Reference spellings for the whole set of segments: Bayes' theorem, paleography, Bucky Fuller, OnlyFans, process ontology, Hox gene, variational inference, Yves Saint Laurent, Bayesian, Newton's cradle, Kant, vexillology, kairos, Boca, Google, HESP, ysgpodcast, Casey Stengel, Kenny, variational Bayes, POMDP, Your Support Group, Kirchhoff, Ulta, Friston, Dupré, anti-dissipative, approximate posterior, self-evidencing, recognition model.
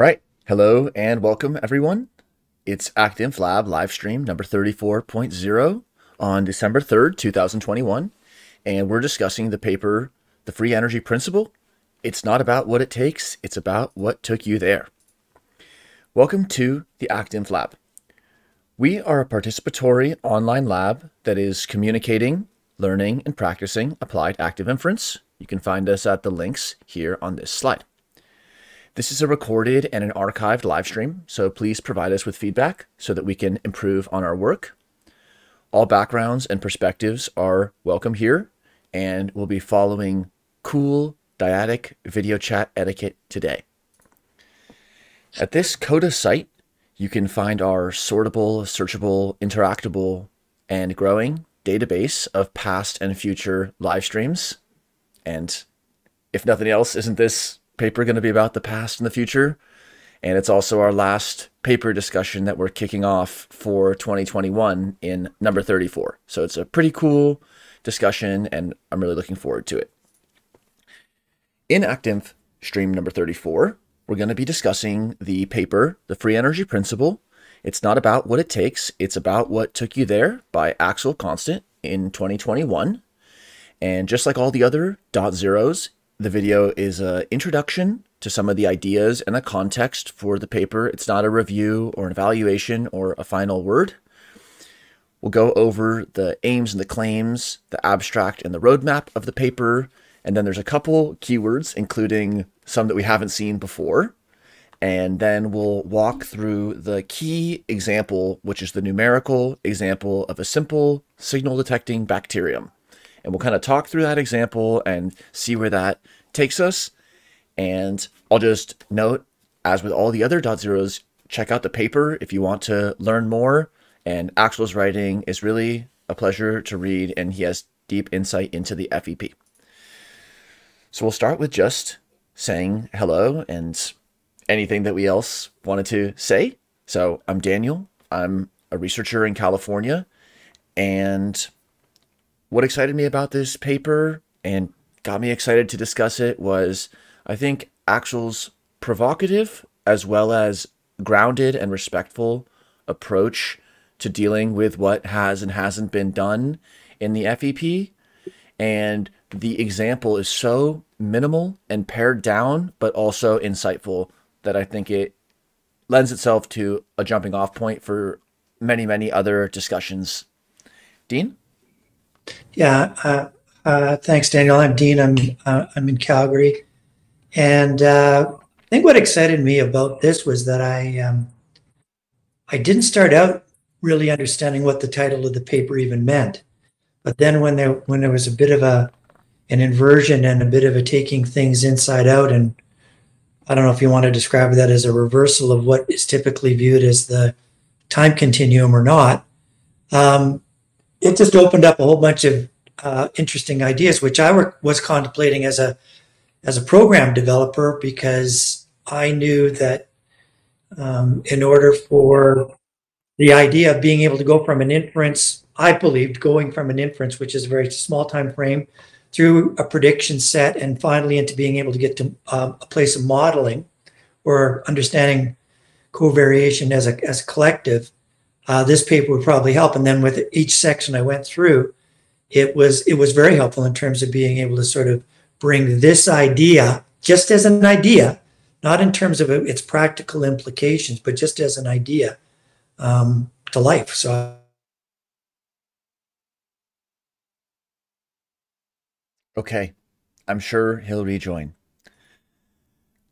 All right. Hello and welcome, everyone. It's ActInf Lab live stream number 34.0 on December 3rd, 2021. And we're discussing the paper, The Free Energy Principle. It's not about what it takes. It's about what took you there. Welcome to the ActInf Lab. We are a participatory online lab that is communicating, learning, and practicing applied active inference. You can find us at the links here on this slide. This is a recorded and an archived live stream, so please provide us with feedback so that we can improve on our work. All backgrounds and perspectives are welcome here, and we'll be following cool dyadic video chat etiquette today. At this CODA site, you can find our sortable, searchable, interactable, and growing database of past and future live streams. And if nothing else, isn't this paper going to be about the past and the future? And it's also our last paper discussion that we're kicking off for 2021 in number 34. So it's a pretty cool discussion, and I'm really looking forward to it. In ActInf stream number 34, we're going to be discussing the paper, The Free Energy Principle. It's not about what it takes. It's about what took you there by Axel Constant in 2021. And just like all the other dot zeros, the video is an introduction to some of the ideas and a context for the paper. It's not a review or an evaluation or a final word. We'll go over the aims and the claims, the abstract and the roadmap of the paper. And then there's a couple keywords, including some that we haven't seen before. And then we'll walk through the key example, which is the numerical example of a simple signal detecting bacterium. And we'll kind of talk through that example and see where that takes us. And I'll just note, as with all the other dot zeros, check out the paper if you want to learn more. And Axel's writing is really a pleasure to read, and he has deep insight into the FEP. So we'll start with just saying hello and anything that we else wanted to say. So I'm Daniel. I'm a researcher in California, and what excited me about this paper and got me excited to discuss it was, I think, Axel's provocative as well as grounded and respectful approach to dealing with what has and hasn't been done in the FEP. And the example is so minimal and pared down, but also insightful, that I think it lends itself to a jumping off point for many, many other discussions. Dean? Yeah, thanks, Daniel. I'm Dean. I'm in Calgary, and I think what excited me about this was that I didn't start out really understanding what the title of the paper even meant, but then when there was a bit of an inversion and a bit of a taking things inside out, and I don't know if you want to describe that as a reversal of what is typically viewed as the time continuum or not. It just opened up a whole bunch of interesting ideas, which I was contemplating as a program developer, because I knew that in order for the idea of being able to go from an inference, I believed going from an inference, which is a very small time frame, through a prediction set and finally into being able to get to a place of modeling or understanding covariation as a collective. This paper would probably help, and then with each section I went through, it was very helpful in terms of being able to sort of bring this idea just as an idea, not in terms of its practical implications, but just as an idea to life. So, okay, I'm sure he'll rejoin.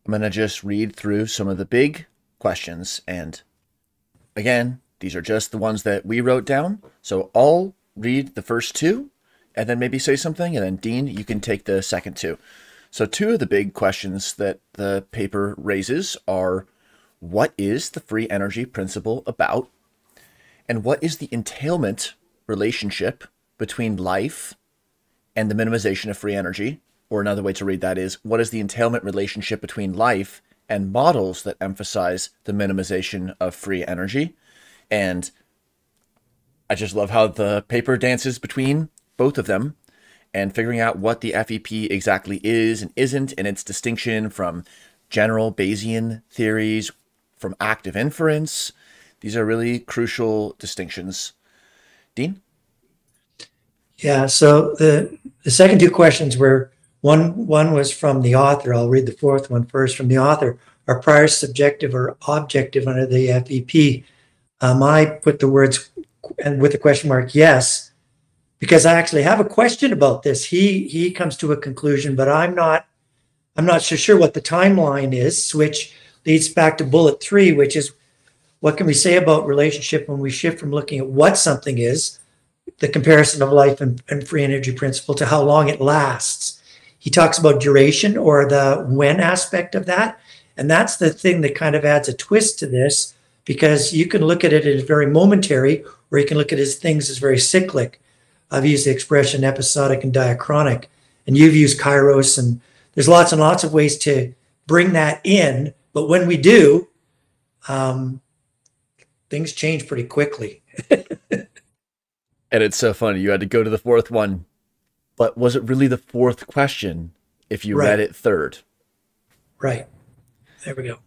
I'm gonna just read through some of the big questions, and again, these are just the ones that we wrote down. So I'll read the first two and then maybe say something. And then Dean, you can take the second two. So two of the big questions that the paper raises are, what is the free energy principle about? And what is the entailment relationship between life and the minimization of free energy? Or another way to read that is, what is the entailment relationship between life and models that emphasize the minimization of free energy? And I just love how the paper dances between both of them and figuring out what the FEP exactly is and isn't, and its distinction from general Bayesian theories from active inference. These are really crucial distinctions. Dean? Yeah, so the second two questions were, one was from the author. I'll read the fourth one first from the author. Are priors subjective or objective under the FEP? I put the words and with a question mark, yes, because I actually have a question about this. He comes to a conclusion, but I'm not so sure what the timeline is, which leads back to bullet 3, which is what can we say about relationship when we shift from looking at what something is, the comparison of life and free energy principle, to how long it lasts. He talks about duration or the when aspect of that. And that's the thing that kind of adds a twist to this, because you can look at it as very momentary, or you can look at it as things as very cyclic. I've used the expression episodic and diachronic, and you've used kairos, and there's lots and lots of ways to bring that in. But when we do, things change pretty quickly. And it's so funny. You had to go to the fourth one, but was it really the fourth question if you read it third? Right. There we go.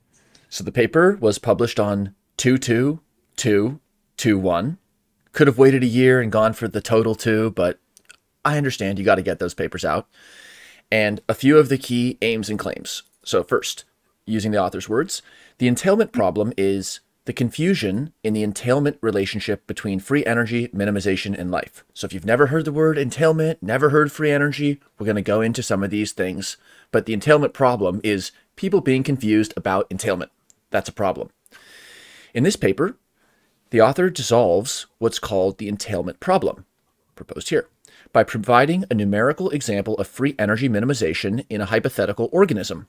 So the paper was published on 2/2/2/21. Could have waited a year and gone for the total 2, but I understand you got to get those papers out. And a few of the key aims and claims. So first, using the author's words, the entailment problem is the confusion in the entailment relationship between free energy, minimization, and life. So if you've never heard the word entailment, never heard free energy, we're going to go into some of these things. But the entailment problem is people being confused about entailment. That's a problem. In this paper, the author dissolves what's called the entailment problem, proposed here, by providing a numerical example of free energy minimization in a hypothetical organism.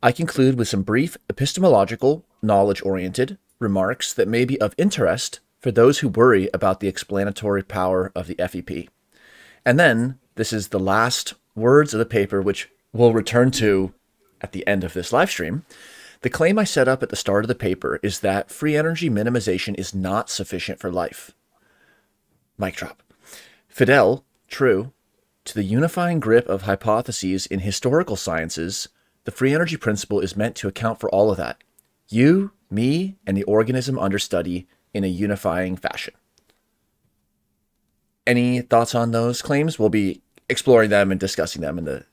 I conclude with some brief epistemological, knowledge-oriented remarks that may be of interest for those who worry about the explanatory power of the FEP. And then, this is the last words of the paper, which we'll return to at the end of this live stream. The claim I set up at the start of the paper is that free energy minimization is not sufficient for life. Mic drop. Fidel, true to the unifying grip of hypotheses in historical sciences, the free energy principle is meant to account for all of that. You, me, and the organism under study in a unifying fashion. Any thoughts on those claims? We'll be exploring them and discussing them in the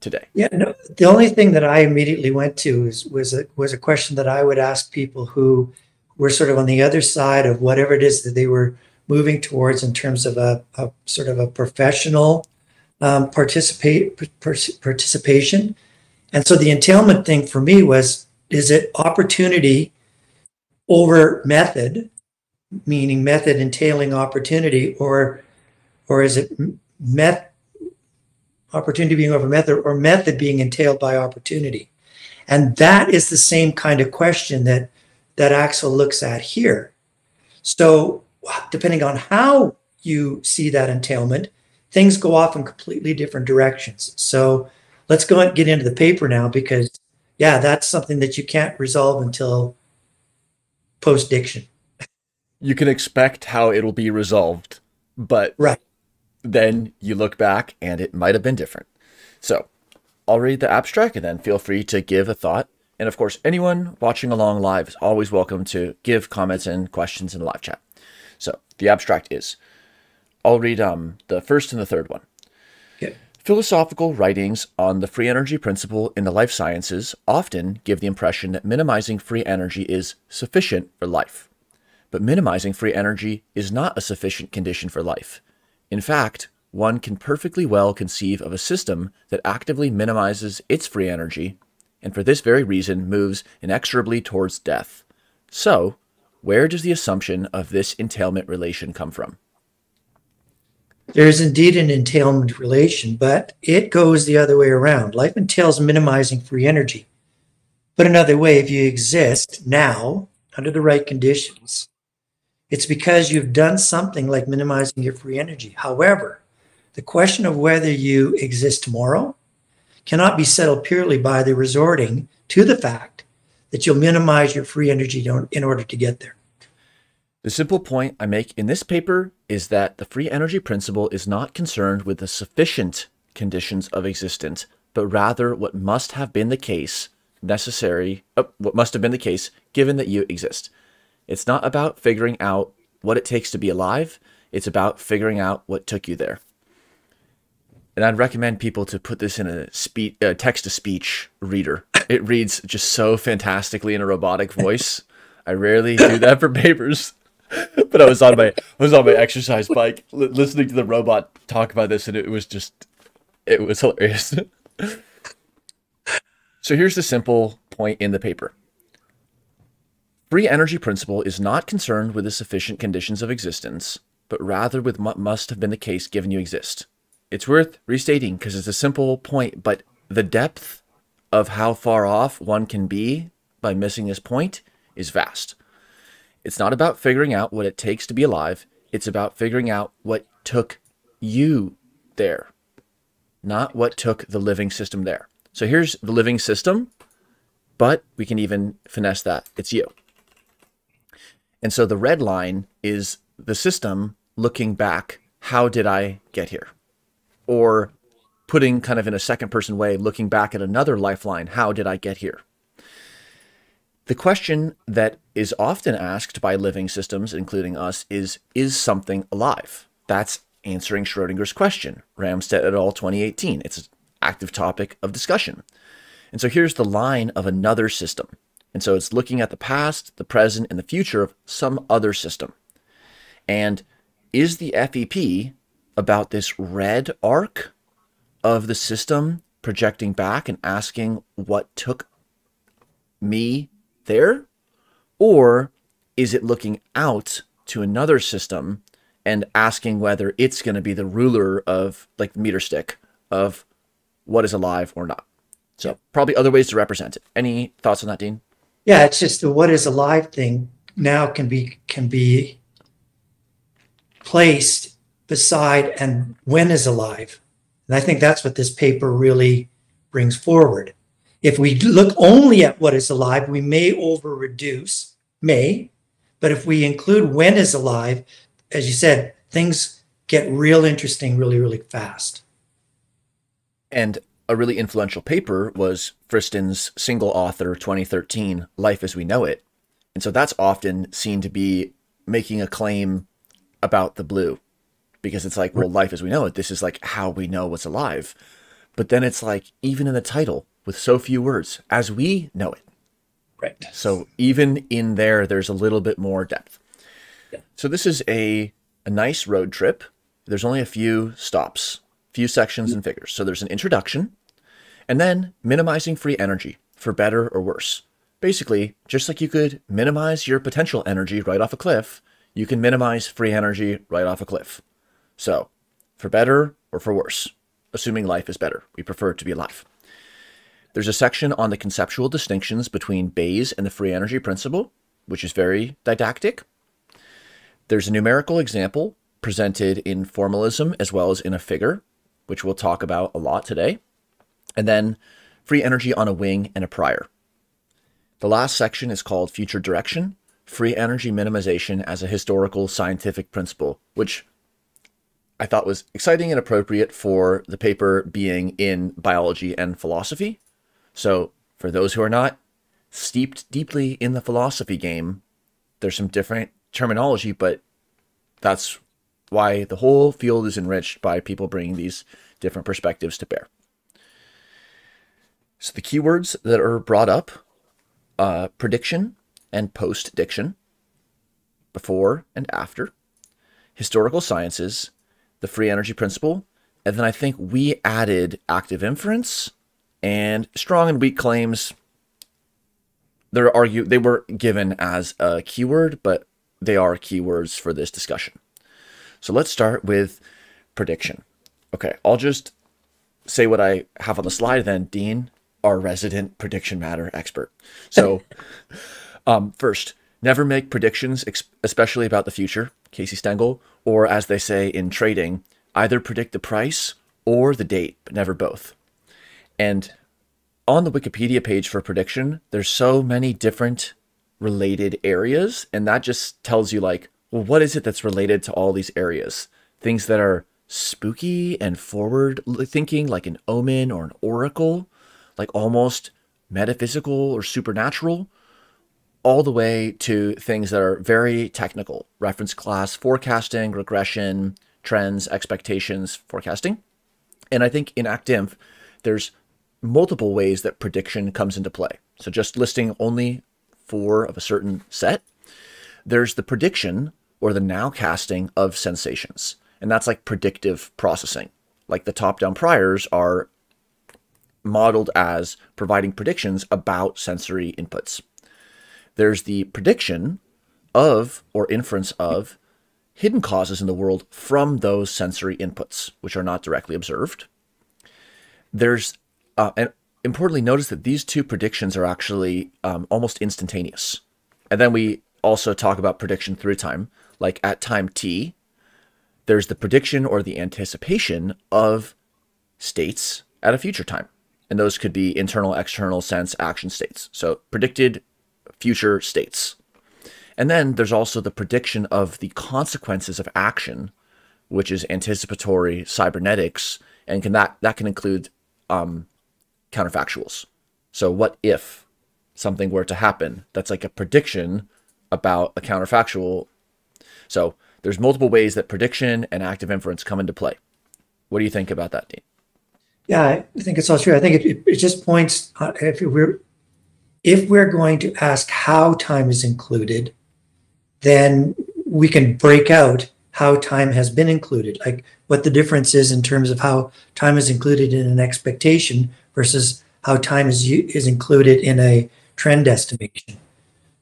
today. Yeah, no, the only thing that I immediately went to was a question that I would ask people who were sort of on the other side of whatever it is that they were moving towards in terms of a sort of a professional participation. And so the entailment thing for me was, is it opportunity over method, meaning method entailing opportunity, or is it opportunity being over method, or method being entailed by opportunity? And that is the same kind of question that, Axel looks at here. So depending on how you see that entailment, things go off in completely different directions. So let's go and get into the paper now, because, yeah, that's something that you can't resolve until post-diction. You can expect how it'll be resolved, but then you look back and it might have been different. So I'll read the abstract and then feel free to give a thought. And, of course, anyone watching along live is always welcome to give comments and questions in the live chat. So the abstract is, I'll read the first and the third one. Okay. Philosophical writings on the free energy principle in the life sciences often give the impression that minimizing free energy is sufficient for life. But minimizing free energy is not a sufficient condition for life. In fact, one can perfectly well conceive of a system that actively minimizes its free energy, and for this very reason moves inexorably towards death. So, where does the assumption of this entailment relation come from? There is indeed an entailment relation, but it goes the other way around. Life entails minimizing free energy. But another way, if you exist now, under the right conditions, it's because you've done something like minimizing your free energy. However, the question of whether you exist tomorrow cannot be settled purely by the resorting to the fact that you'll minimize your free energy in order to get there. The simple point I make in this paper is that the free energy principle is not concerned with the sufficient conditions of existence, but rather what must have been the case given that you exist. It's not about figuring out what it takes to be alive. It's about figuring out what took you there. And I'd recommend people to put this in a text-to-speech reader. It reads just so fantastically in a robotic voice. I rarely do that for papers, but I was on my exercise bike listening to the robot talk about this, and it was hilarious. So here's the simple point in the paper. Free energy principle is not concerned with the sufficient conditions of existence, but rather with what must have been the case given you exist. It's worth restating because it's a simple point, but the depth of how far off one can be by missing this point is vast. It's not about figuring out what it takes to be alive. It's about figuring out what took you there, not what took the living system there. So here's the living system, but we can even finesse that. It's you. And so the red line is the system looking back, how did I get here? Or putting kind of in a second person way, looking back at another lifeline, how did I get here? The question that is often asked by living systems, including us, is something alive? That's answering Schrödinger's question, Ramstead et al. 2018. It's an active topic of discussion. And so here's the line of another system. And so it's looking at the past, the present, and the future of some other system. And is the FEP about this red arc of the system projecting back and asking what took me there? Or is it looking out to another system and asking whether it's going to be the ruler of, like, the meter stick of what is alive or not? So probably other ways to represent it. Any thoughts on that, Dean? Yeah, it's just the what is alive thing now can be placed beside and when is alive. And I think that's what this paper really brings forward. If we look only at what is alive, we may over-reduce, but if we include when is alive, as you said, things get real interesting really, really fast. And a really influential paper was Friston's single author 2013, Life as We Know It. And so that's often seen to be making a claim about the blue, because it's like, well, life as we know it, this is like how we know what's alive. But then it's like, even in the title, with so few words, as we know it. Right. So even in there, there's a little bit more depth. Yeah. So this is a nice road trip. There's only a few stops, few sections and figures. So there's an introduction, and then minimizing free energy for better or worse. Basically, just like you could minimize your potential energy right off a cliff, you can minimize free energy right off a cliff. So for better or for worse, assuming life is better, we prefer to be alive. There's a section on the conceptual distinctions between Bayes and the free energy principle, which is very didactic. There's a numerical example presented in formalism as well as in a figure, which we'll talk about a lot today. And then free energy on a wing and a prior. The last section is called future direction, free energy minimization as a historical scientific principle, which I thought was exciting and appropriate for the paper being in biology and philosophy. So for those who are not steeped deeply in the philosophy game, there's some different terminology, but that's why the whole field is enriched by people bringing these different perspectives to bear. So the keywords that are brought up, prediction and post-diction, before and after, historical sciences, the free energy principle, and then I think we added active inference and strong and weak claims. They were given as a keyword, but they are keywords for this discussion. So let's start with prediction. Okay, I'll just say what I have on the slide then, Dean, our resident prediction matter expert. So first, never make predictions, especially about the future, Casey Stengel, or as they say in trading, either predict the price or the date, but never both. And on the Wikipedia page for prediction, there's so many different related areas, and that just tells you, like, well, what is it that's related to all these areas? Things that are spooky and forward thinking, like an omen or an oracle, like almost metaphysical or supernatural, all the way to things that are very technical, reference class forecasting, regression, trends, expectations, forecasting. And I think in ActInf, there's multiple ways that prediction comes into play. So just listing only four of a certain set, there's the prediction or the nowcasting of sensations. And that's like predictive processing. Like the top-down priors are modeled as providing predictions about sensory inputs. There's the prediction of or inference of hidden causes in the world from those sensory inputs, which are not directly observed. There's, and importantly, notice that these two predictions are actually almost instantaneous. And then we also talk about prediction through time, like at time t, there's the prediction or the anticipation of states at a future time. And those could be internal, external, sense, action states. So predicted future states. And then there's also the prediction of the consequences of action, which is anticipatory cybernetics. And that can include counterfactuals. So what if something were to happen? That's like a prediction about a counterfactual. So there's multiple ways that prediction and active inference come into play. What do you think about that, Dean? Yeah, I think it's all true. I think it just points, if we're going to ask how time is included, then we can break out how time has been included, like what the difference is in terms of how time is included in an expectation versus how time is included in a trend estimation.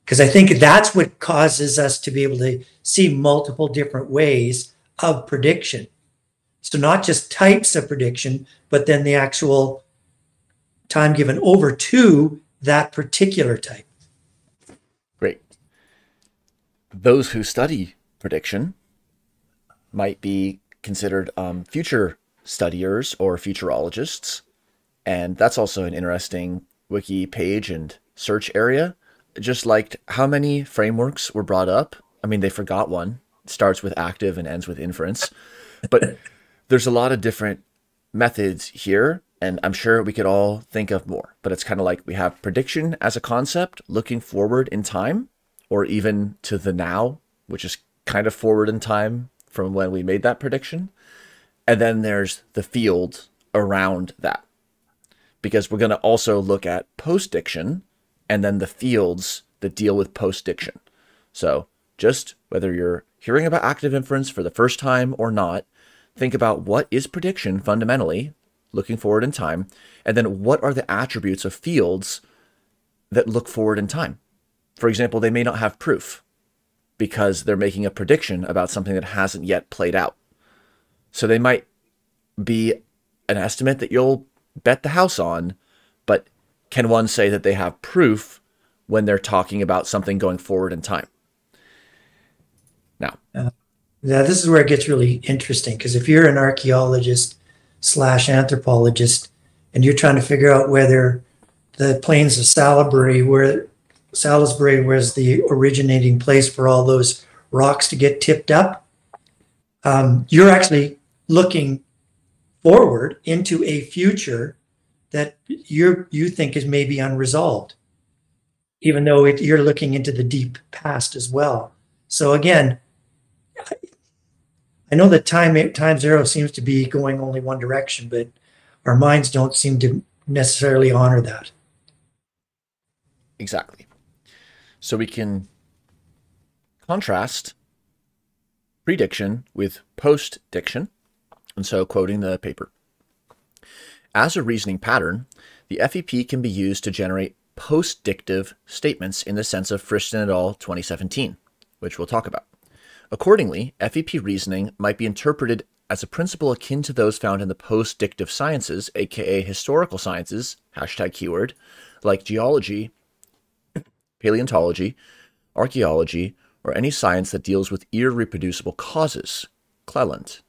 Because I think that's what causes us to be able to see multiple different ways of prediction. So not just types of prediction, but then the actual time given over to that particular type. Great. Those who study prediction might be considered future studiers or futurologists. And that's also an interesting wiki page and search area. Just liked how many frameworks were brought up. I mean, they forgot one. It starts with active and ends with inference. But there's a lot of different methods here, and I'm sure we could all think of more. But it's kind of like we have prediction as a concept, looking forward in time, or even to the now, which is kind of forward in time from when we made that prediction. And then there's the field around that, because we're going to also look at post-diction and then the fields that deal with post-diction. So just whether you're hearing about active inference for the first time or not, think about what is prediction fundamentally, looking forward in time, and then what are the attributes of fields that look forward in time? For example, they may not have proof because they're making a prediction about something that hasn't yet played out. So they might be an estimate that you'll bet the house on, but can one say that they have proof when they're talking about something going forward in time? Now, now, this is where it gets really interesting, because if you're an archaeologist / anthropologist and you're trying to figure out whether the plains of Salisbury was the originating place for all those rocks to get tipped up, you're actually looking forward into a future that you think is maybe unresolved, even though you're looking into the deep past as well. So again, I know that time's arrow seems to be going only one direction, but our minds don't seem to necessarily honor that. Exactly. So we can contrast prediction with post-diction. And so, quoting the paper, as a reasoning pattern, the FEP can be used to generate post-dictive statements in the sense of Friston et al. 2017, which we'll talk about. Accordingly, FEP reasoning might be interpreted as a principle akin to those found in the post-dictive sciences, aka historical sciences, hashtag keyword, like geology, paleontology, archaeology, or any science that deals with irreproducible causes, Cleland.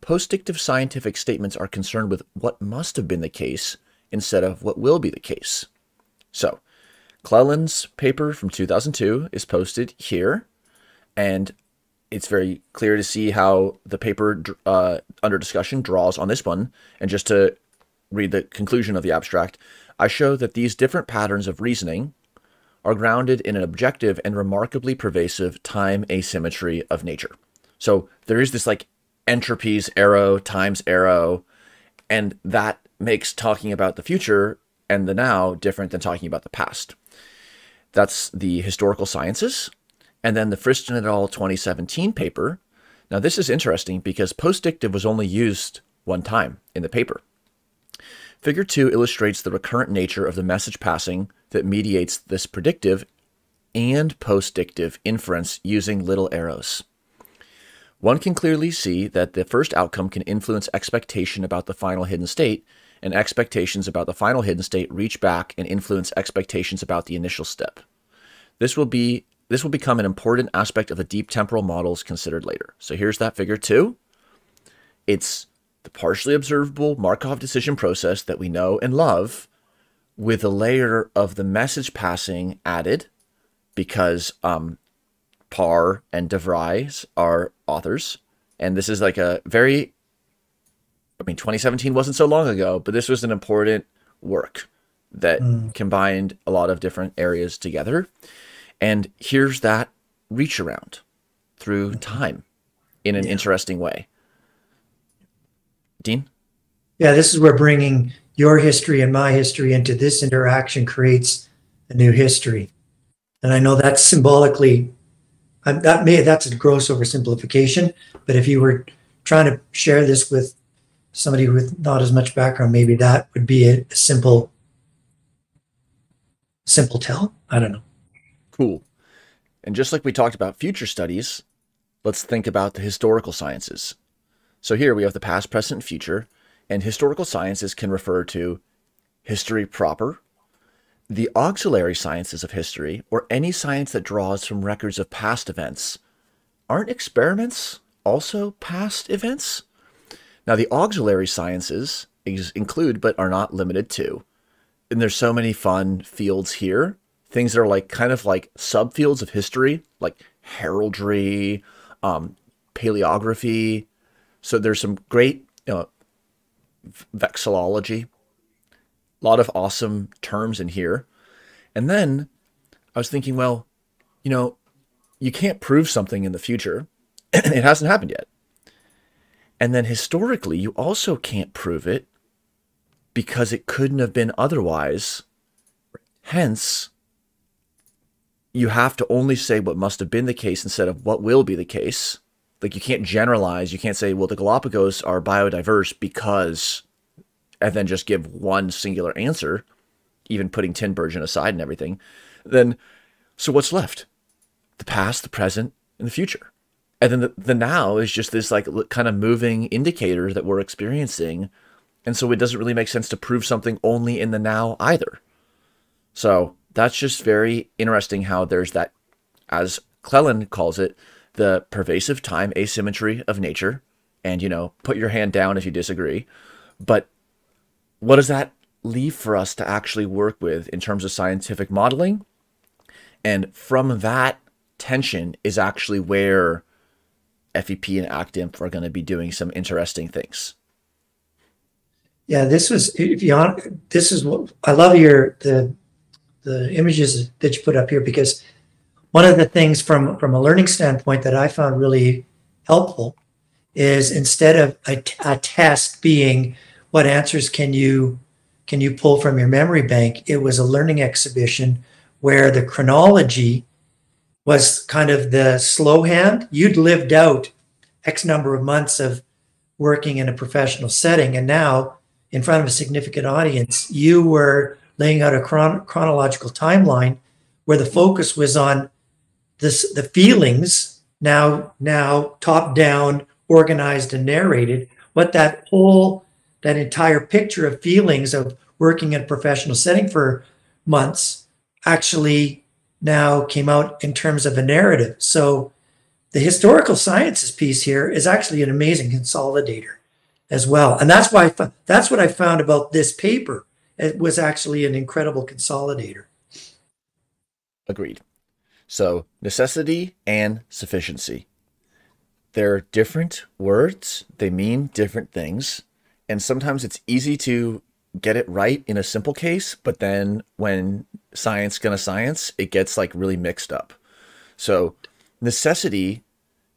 Post-dictive scientific statements are concerned with what must have been the case instead of what will be the case. So, Cleland's paper from 2002 is posted here, and it's very clear to see how the paper under discussion draws on this one. And just to read the conclusion of the abstract, I show that these different patterns of reasoning are grounded in an objective and remarkably pervasive time asymmetry of nature. So there is this like entropies arrow times arrow, and that makes talking about the future and the now different than talking about the past. That's the historical sciences. And then the Friston et al. 2017 paper. Now this is interesting because postdictive was only used one time in the paper. Figure 2 illustrates the recurrent nature of the message passing that mediates this predictive and postdictive inference using little arrows. One can clearly see that the first outcome can influence expectation about the final hidden state, and expectations about the final hidden state reach back and influence expectations about the initial step. This will become an important aspect of the deep temporal models considered later. So here's that figure 2. It's the partially observable Markov decision process that we know and love, with a layer of the message passing added because Parr and DeVries are authors. And this is like a very, I mean, 2017 wasn't so long ago, but this was an important work that combined a lot of different areas together. And here's that reach around through time in an interesting way. Dean? Yeah, this is where bringing your history and my history into this interaction creates a new history. And I know that's symbolically, that's a gross oversimplification, but if you were trying to share this with somebody with not as much background, maybe that would be a simple tell. I don't know. Cool. And just like we talked about future studies, let's think about the historical sciences. So here we have the past, present, and future, and historical sciences can refer to history proper, the auxiliary sciences of history, or any science that draws from records of past events. Aren't experiments also past events? Now, the auxiliary sciences include, but are not limited to, and there's so many fun fields here, things that are like kind of like subfields of history, like heraldry, paleography. So there's some great, you know, vexillology, a lot of awesome terms in here. And then I was thinking, well, you know, you can't prove something in the future. It hasn't happened yet. And then historically, you also can't prove it because it couldn't have been otherwise. Hence, you have to only say what must have been the case instead of what will be the case. Like, you can't generalize. You can't say, well, the Galapagos are biodiverse because, and then just give one singular answer, even putting tin burgeon aside and everything. Then, so what's left? The past, the present, and the future. And then the now is just this like kind of moving indicator that we're experiencing. And so it doesn't really make sense to prove something only in the now either. So that's just very interesting how there's that, as Cleland calls it, the pervasive time asymmetry of nature. And, you know, put your hand down if you disagree. But what does that leave for us to actually work with in terms of scientific modeling? And from that tension is actually where FEP and ActInf are going to be doing some interesting things. Yeah, this was, if you honest, this is what I love, the images that you put up here, because one of the things from a learning standpoint that I found really helpful is, instead of a test being what answers can you pull from your memory bank, it was a learning exhibition where the chronology was kind of the slow hand. You'd lived out X number of months of working in a professional setting, and now in front of a significant audience, you were laying out a chronological timeline where the focus was on the feelings, now top down, organized and narrated, what that whole, that entire picture of feelings of working in a professional setting for months actually now came out in terms of a narrative. So the historical sciences piece here is actually an amazing consolidator as well. And that's why that's what I found about this paper. It was actually an incredible consolidator. Agreed. So necessity and sufficiency. They're different words. They mean different things. And sometimes it's easy to get it right in a simple case, but then when science gonna science, it gets like really mixed up. So necessity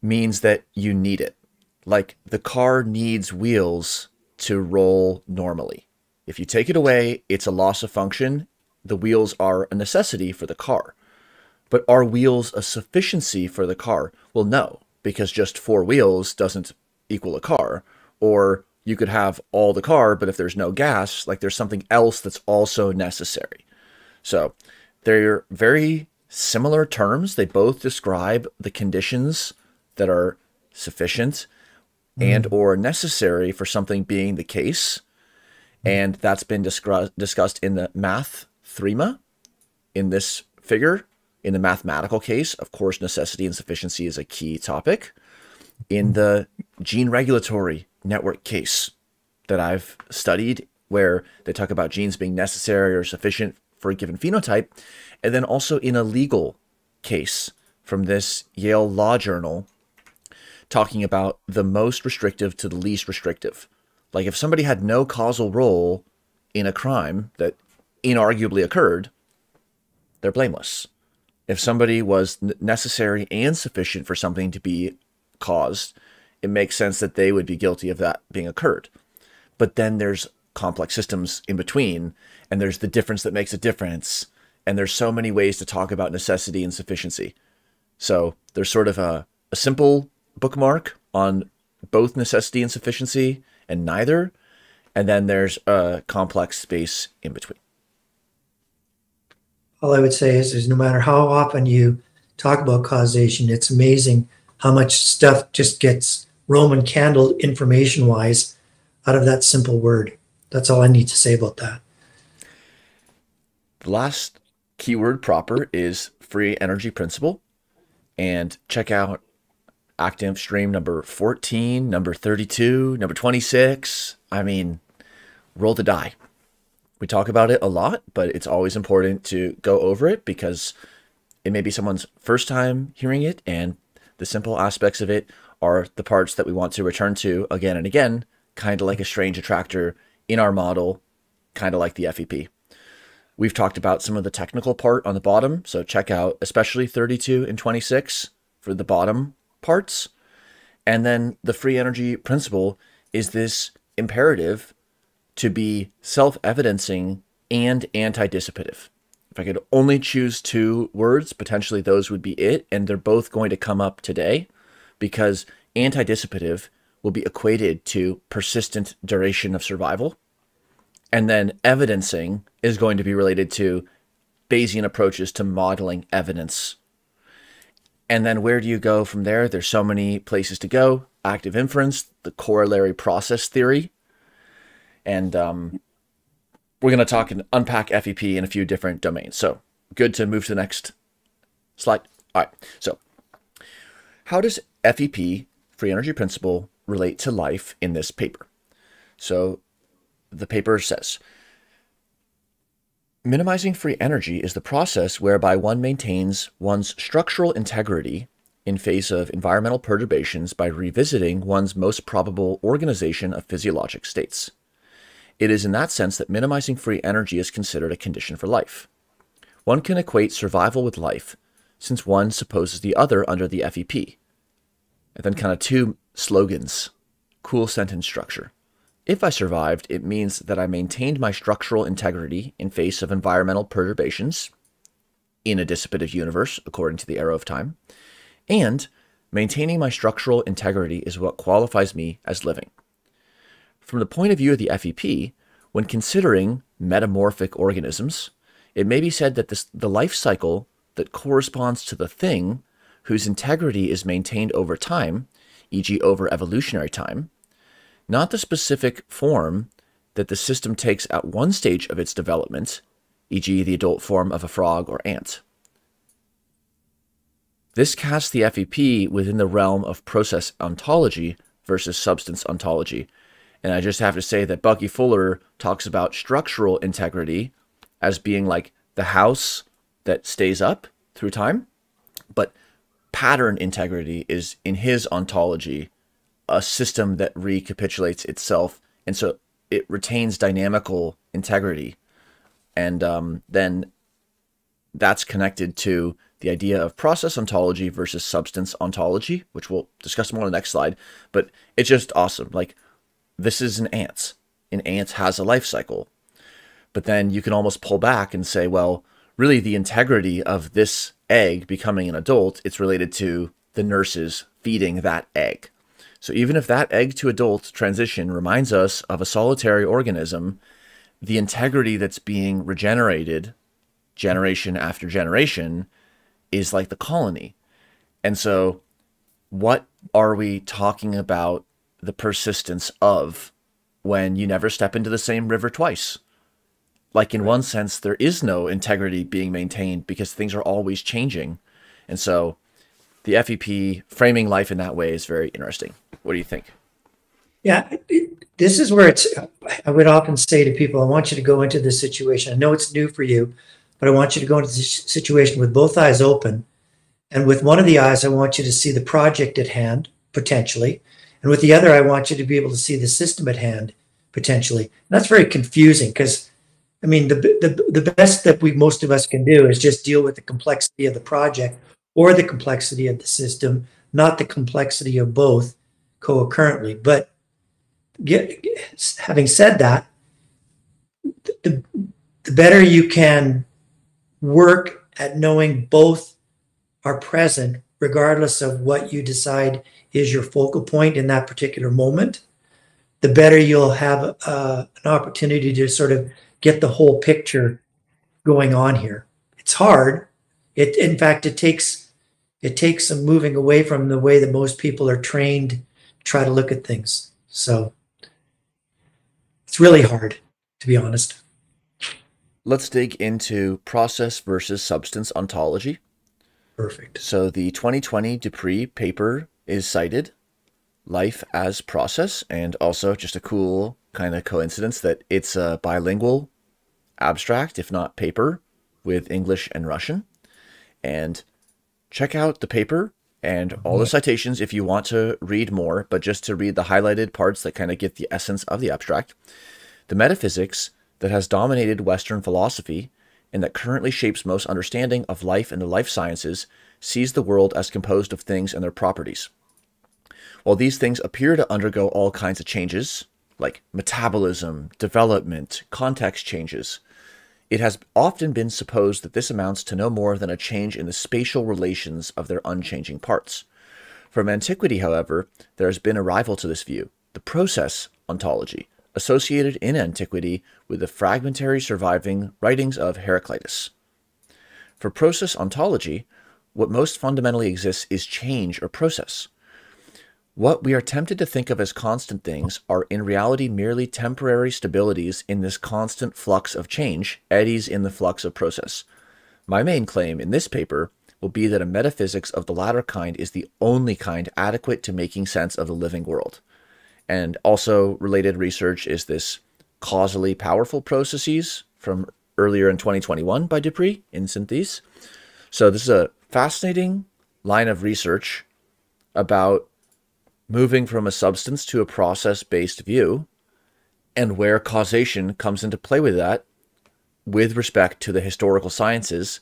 means that you need it. Like the car needs wheels to roll normally. If you take it away, it's a loss of function. The wheels are a necessity for the car. But are wheels a sufficiency for the car? Well, no, because just 4 wheels doesn't equal a car. Or you could have all the car, but if there's no gas, like there's something else that's also necessary. So they're very similar terms. They both describe the conditions that are sufficient and or necessary for something being the case. And that's been discussed in the math threema in this figure. In the mathematical case, of course, necessity and sufficiency is a key topic. In the gene regulatory network case that I've studied, where they talk about genes being necessary or sufficient for a given phenotype, and then also in a legal case from this Yale Law Journal, talking about the most restrictive to the least restrictive. Like if somebody had no causal role in a crime that inarguably occurred, they're blameless. If somebody was necessary and sufficient for something to be caused, it makes sense that they would be guilty of that being occurred. But then there's complex systems in between, and there's the difference that makes a difference. And there's so many ways to talk about necessity and sufficiency. So there's sort of a simple bookmark on both necessity and sufficiency and neither. And then there's a complex space in between. All I would say is no matter how often you talk about causation, it's amazing how much stuff just gets Roman candled information-wise out of that simple word. That's all I need to say about that. The last keyword proper is free energy principle. And check out ActInf stream number 14, number 32, number 26. I mean, roll the die. We talk about it a lot, but it's always important to go over it because it may be someone's first time hearing it, and the simple aspects of it are the parts that we want to return to again and again, kind of like a strange attractor in our model, kind of like the FEP. We've talked about some of the technical part on the bottom, so check out especially 32 and 26 for the bottom parts. And then the free energy principle is this imperative to be self-evidencing and anti-dissipative. If I could only choose 2 words, potentially those would be it, and they're both going to come up today because anti-dissipative will be equated to persistent duration of survival. And then evidencing is going to be related to Bayesian approaches to modeling evidence. And then where do you go from there? There's so many places to go. Active inference, the corollary process theory, and we're going to talk and unpack FEP in a few different domains. So good to move to the next slide. All right. So how does FEP, free energy principle, relate to life in this paper? So the paper says, minimizing free energy is the process whereby one maintains one's structural integrity in face of environmental perturbations by revisiting one's most probable organization of physiologic states. It is in that sense that minimizing free energy is considered a condition for life. One can equate survival with life, since one supposes the other under the FEP. And then kind of 2 slogans. Cool sentence structure. If I survived, it means that I maintained my structural integrity in face of environmental perturbations in a dissipative universe, according to the arrow of time. And maintaining my structural integrity is what qualifies me as living. From the point of view of the FEP, when considering metamorphic organisms, it may be said that the life cycle that corresponds to the thing whose integrity is maintained over time, e.g. over evolutionary time, not the specific form that the system takes at one stage of its development, e.g. the adult form of a frog or ant. This casts the FEP within the realm of process ontology versus substance ontology. And I just have to say that Bucky Fuller talks about structural integrity as being like the house that stays up through time. But pattern integrity is, in his ontology, a system that recapitulates itself, and so it retains dynamical integrity. And then that's connected to the idea of process ontology versus substance ontology, which we'll discuss more on the next slide. But it's just awesome. Like, this is an ant. An ant has a life cycle. But then you can almost pull back and say, well, really the integrity of this egg becoming an adult, it's related to the nurses feeding that egg. So even if that egg to adult transition reminds us of a solitary organism, the integrity that's being regenerated generation after generation is like the colony. And so what are we talking about the persistence of when you never step into the same river twice? Like, in one sense, there is no integrity being maintained because things are always changing. And so the FEP framing life in that way is very interesting. What do you think? Yeah, this is where it's, I would often say to people, I want you to go into this situation. I know it's new for you, but I want you to go into this situation with both eyes open. And with one of the eyes, I want you to see the project at hand, potentially. And with the other, I want you to be able to see the system at hand, potentially. And that's very confusing because, I mean, the best that most of us can do is just deal with the complexity of the project or the complexity of the system, not the complexity of both co-occurrently. But having said that, the better you can work at knowing both are present, regardless of what you decide is your focal point in that particular moment, the better you'll have an opportunity to sort of get the whole picture going on here. It's hard. In fact, it takes some moving away from the way that most people are trained to try to look at things. So it's really hard, to be honest. Let's dig into process versus substance ontology. Perfect. So the 2020 Dupré paper is cited, Life as Process, and also just a cool kind of coincidence that it's a bilingual abstract, if not paper, with English and Russian. And check out the paper and all the citations if you want to read more, but just to read the highlighted parts that kind of get the essence of the abstract. The metaphysics that has dominated Western philosophy and that currently shapes most understanding of life and the life sciences sees the world as composed of things and their properties. While these things appear to undergo all kinds of changes, like metabolism, development, context changes, it has often been supposed that this amounts to no more than a change in the spatial relations of their unchanging parts. From antiquity, however, there has been a rival to this view, the process ontology, associated in antiquity with the fragmentary surviving writings of Heraclitus. For process ontology, what most fundamentally exists is change or process. What we are tempted to think of as constant things are in reality merely temporary stabilities in this constant flux of change, eddies in the flux of process. My main claim in this paper will be that a metaphysics of the latter kind is the only kind adequate to making sense of the living world. And also related research is this causally powerful processes from earlier in 2021 by Dupré in Synthese. So this is a fascinating line of research about moving from a substance to a process-based view, and where causation comes into play with that with respect to the historical sciences.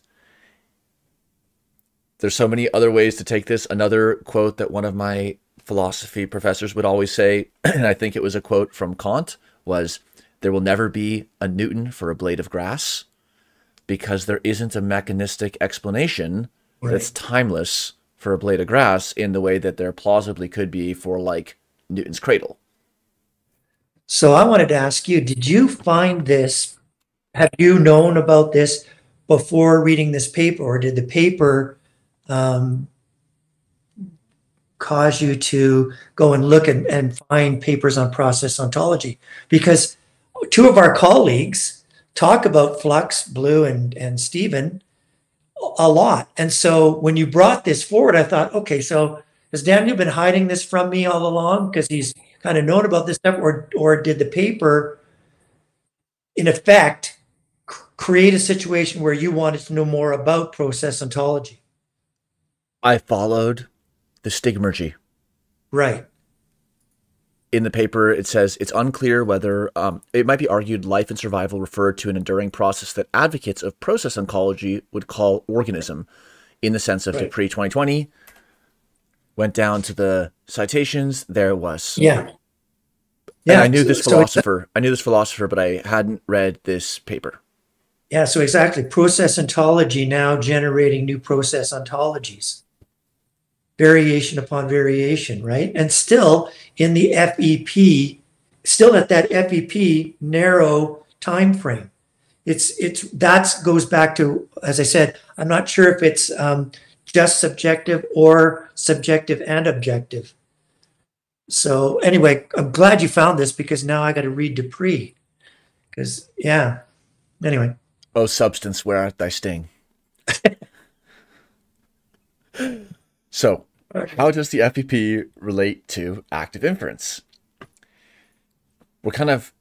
There's so many other ways to take this. Another quote that one of my philosophy professors would always say, and I think it was a quote from Kant, was, there will never be a Newton for a blade of grass because there isn't a mechanistic explanation that's timeless for a blade of grass in the way that there plausibly could be for, like, Newton's cradle. So I wanted to ask you, did you find this, have you known about this before reading this paper, or did the paper cause you to go and look and find papers on process ontology? Because two of our colleagues talk about flux, Blue and Stephen, a lot. And so when you brought this forward, I thought, okay, so has Daniel been hiding this from me all along because he's kind of known about this stuff, or did the paper, in effect, create a situation where you wanted to know more about process ontology? I followed the stigmergy. Right. In the paper, it says it's unclear whether it might be argued life and survival refer to an enduring process that advocates of process ontology would call organism, in the sense of Dupré 2020. Went down to the citations. There was and I knew this philosopher. I knew this philosopher, but I hadn't read this paper. Yeah, so exactly, process ontology now generating new process ontologies. Variation upon variation, right? And still in the FEP, still at that FEP narrow time frame. That goes back to, as I said, I'm not sure if it's just subjective or subjective and objective. So anyway, I'm glad you found this, because now I got to read Dupré, because anyway. Oh, substance, where art thy sting? So, how does the FEP relate to active inference? We're kind of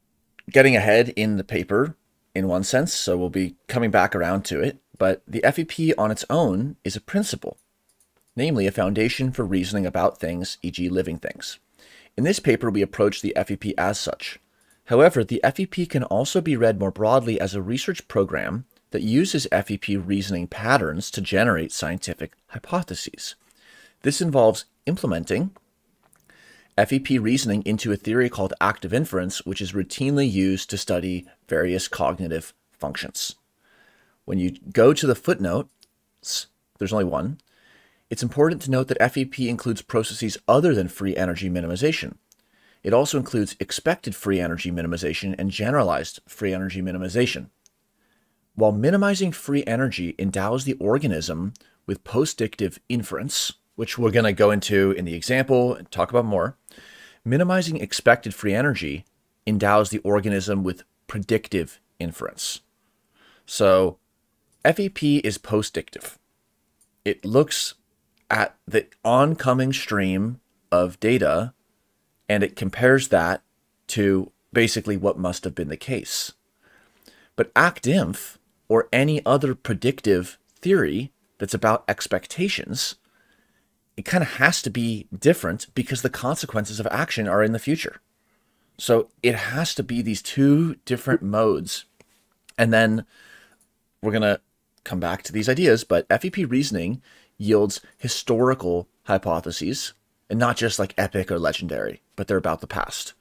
getting ahead in the paper in one sense, so we'll be coming back around to it, but the FEP on its own is a principle, namely a foundation for reasoning about things, e.g. living things. In this paper, we approach the FEP as such. However, the FEP can also be read more broadly as a research program that uses FEP reasoning patterns to generate scientific hypotheses. This involves implementing FEP reasoning into a theory called active inference, which is routinely used to study various cognitive functions. When you go to the footnotes, there's only one, it's important to note that FEP includes processes other than free energy minimization. It also includes expected free energy minimization and generalized free energy minimization. While minimizing free energy endows the organism with post-dictive inference, which we're going to go into in the example and talk about more, minimizing expected free energy endows the organism with predictive inference. So FEP is post-dictive. It looks at the oncoming stream of data and it compares that to basically what must have been the case. But ActInf, or any other predictive theory that's about expectations, it kind of has to be different because the consequences of action are in the future. So it has to be these two different modes. And then we're going to come back to these ideas, but FEP reasoning yields historical hypotheses, and not just like epic or legendary, but they're about the past,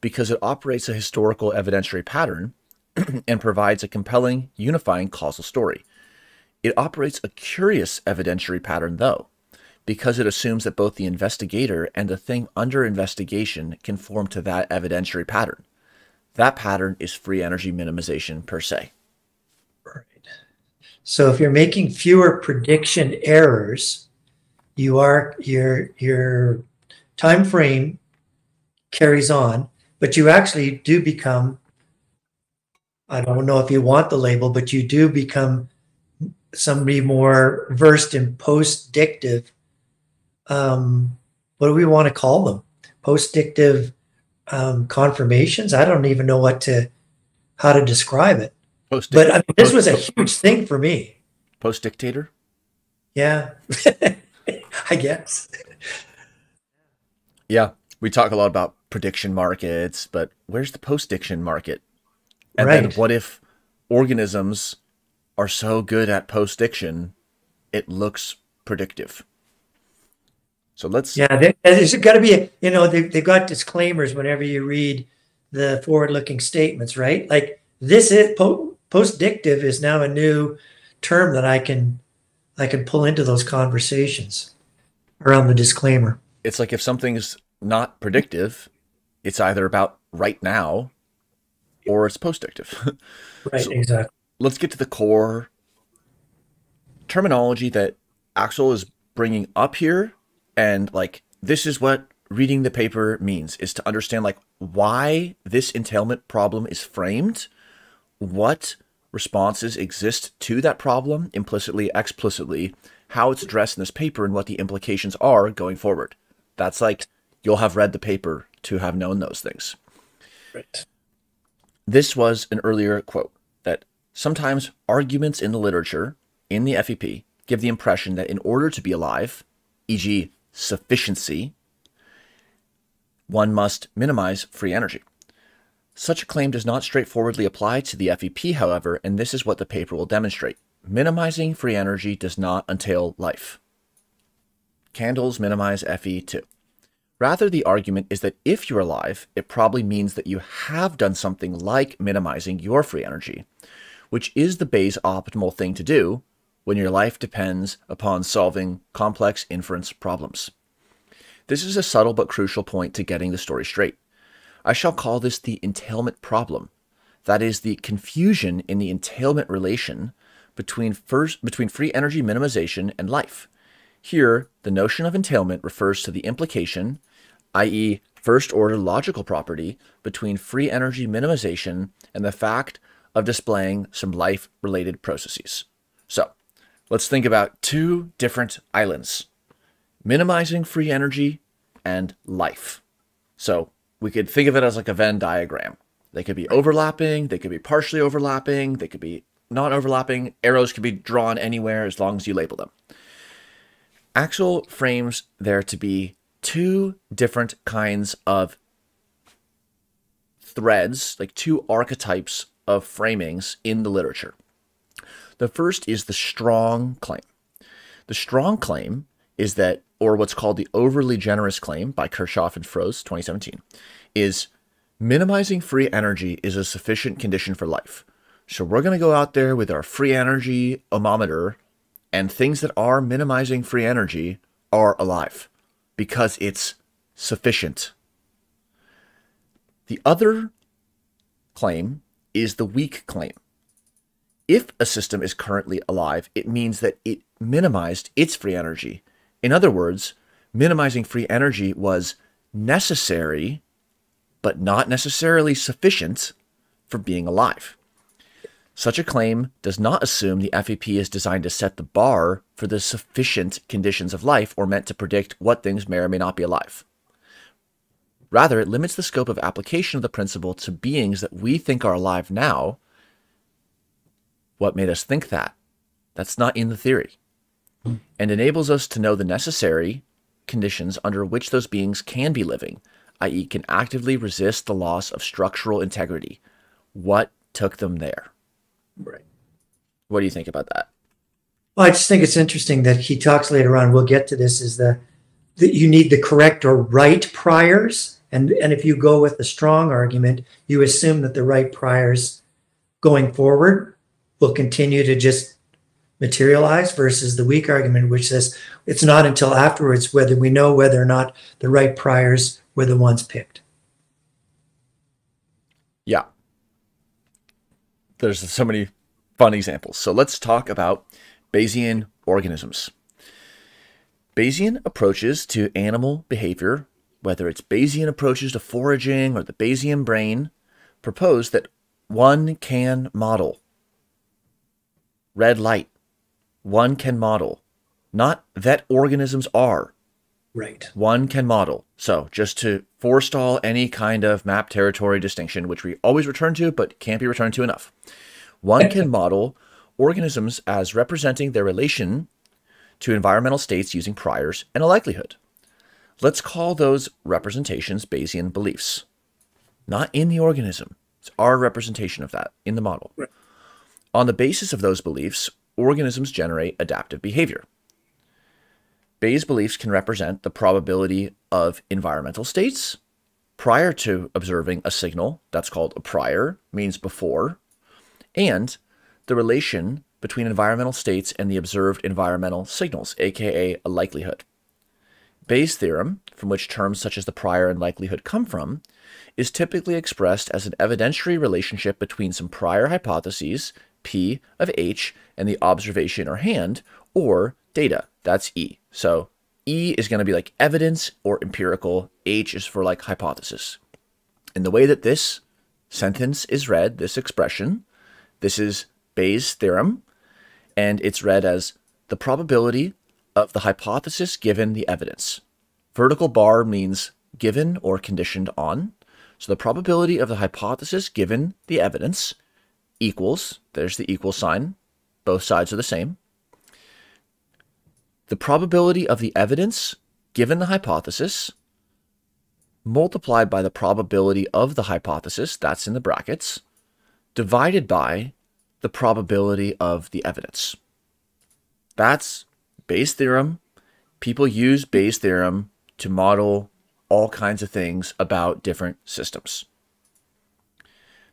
because it operates a historical evidentiary pattern and provides a compelling, unifying causal story. It operates a curious evidentiary pattern, though, because it assumes that both the investigator and the thing under investigation conform to that evidentiary pattern. That pattern is free energy minimization per se. Right. So if you're making fewer prediction errors, you are your time frame carries on, but you actually do become, I don't know if you want the label, but you do become somebody more versed in post-dictive, what do we want to call them? Post-dictive confirmations? I don't even know what to, how to describe it. But I mean, this was a huge thing for me. Post-dictator? Yeah, I guess. Yeah, we talk a lot about prediction markets, but where's the post-diction market? And then what if organisms are so good at post-diction, it looks predictive? So let's... Yeah, there's got to be, you know, they've got disclaimers whenever you read the forward-looking statements, right? Like, this is, post-dictive is now a new term that I can pull into those conversations around the disclaimer. It's like if something's not predictive, it's either about right now or it's post-dictive. Right, so exactly. Let's get to the core terminology that Axel is bringing up here. And like, this is what reading the paper means, is to understand like why this entailment problem is framed, what responses exist to that problem implicitly, explicitly, how it's addressed in this paper and what the implications are going forward. That's like, you'll have read the paper to have known those things. Right. This was an earlier quote that sometimes arguments in the literature, in the FEP, give the impression that in order to be alive, e.g. sufficiency, one must minimize free energy. Such a claim does not straightforwardly apply to the FEP, however, and this is what the paper will demonstrate. Minimizing free energy does not entail life. Candles minimize FE too. Rather, the argument is that if you're alive, it probably means that you have done something like minimizing your free energy, which is the Bayes' optimal thing to do when your life depends upon solving complex inference problems. This is a subtle but crucial point to getting the story straight. I shall call this the entailment problem, that is, the confusion in the entailment relation between free energy minimization and life. Here, the notion of entailment refers to the implication, i.e. first-order logical property, between free energy minimization and the fact of displaying some life-related processes. So, let's think about two different islands, minimizing free energy and life. So, we could think of it as like a Venn diagram. They could be overlapping, they could be partially overlapping, they could be not overlapping. Arrows could be drawn anywhere as long as you label them. Axel frames there to be two different kinds of threads, like two archetypes of framings in the literature. The first is the strong claim. The strong claim is that, or what's called the overly generous claim by Kirchhoff and Friston, 2017, is minimizing free energy is a sufficient condition for life. So we're going to go out there with our free energy ohmometer, and things that are minimizing free energy are alive because it's sufficient. The other claim is the weak claim. If a system is currently alive, it means that it minimized its free energy. In other words, minimizing free energy was necessary, but not necessarily sufficient for being alive. Such a claim does not assume the FEP is designed to set the bar for the sufficient conditions of life or meant to predict what things may or may not be alive. Rather, it limits the scope of application of the principle to beings that we think are alive now. What made us think that? That's not in the theory. And enables us to know the necessary conditions under which those beings can be living, i.e. can actively resist the loss of structural integrity. What took them there? Right. What do you think about that? Well, I just think it's interesting that he talks later on, we'll get to this, is that you need the correct or right priors. And if you go with the strong argument, you assume that the right priors going forward will continue to just materialize versus the weak argument, which says it's not until afterwards whether we know whether or not the right priors were the ones picked. Yeah. There's so many fun examples. So let's talk about Bayesian organisms. Bayesian approaches to animal behavior, whether it's Bayesian approaches to foraging or the Bayesian brain, propose that one can model red light. One can model, not that organisms are. Right. One can model. So just to forestall any kind of map territory distinction, which we always return to, but can't be returned to enough. One can model organisms as representing their relation to environmental states using priors and a likelihood. Let's call those representations Bayesian beliefs. Not in the organism. It's our representation of that in the model. Right. On the basis of those beliefs, organisms generate adaptive behavior. Bayes' beliefs can represent the probability of environmental states prior to observing a signal, that's called a prior, means before, and the relation between environmental states and the observed environmental signals, aka a likelihood. Bayes' theorem, from which terms such as the prior and likelihood come from, is typically expressed as an evidentiary relationship between some prior hypotheses, P of H, and the observation or hand, or data, that's E. So E is going to be like evidence or empirical. H is for like hypothesis. And the way that this sentence is read, this expression, this is Bayes' theorem, and it's read as the probability of the hypothesis given the evidence. Vertical bar means given or conditioned on. So the probability of the hypothesis given the evidence equals, there's the equal sign, both sides are the same, the probability of the evidence given the hypothesis multiplied by the probability of the hypothesis, that's in the brackets, divided by the probability of the evidence. That's Bayes' theorem. People use Bayes' theorem to model all kinds of things about different systems.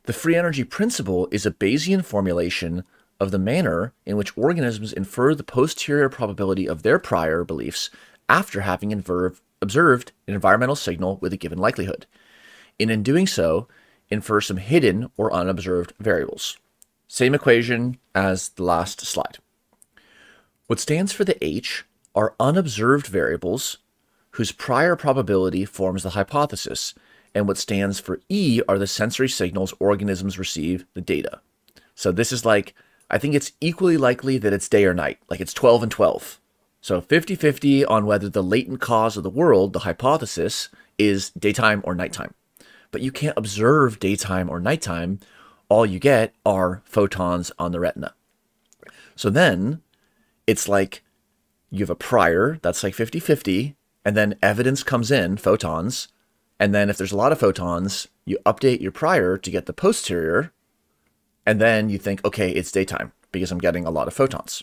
The free energy principle is a Bayesian formulation of the manner in which organisms infer the posterior probability of their prior beliefs after having observed an environmental signal with a given likelihood, and in doing so, infer some hidden or unobserved variables. Same equation as the last slide. What stands for the H are unobserved variables whose prior probability forms the hypothesis, and what stands for E are the sensory signals organisms receive the data. So this is like, I think it's equally likely that it's day or night, like it's 12 and 12. So 50-50 on whether the latent cause of the world, the hypothesis, is daytime or nighttime. But you can't observe daytime or nighttime. All you get are photons on the retina. So then it's like you have a prior, that's like 50-50, and then evidence comes in, photons, and then if there's a lot of photons, you update your prior to get the posterior, and then you think, okay, it's daytime because I'm getting a lot of photons.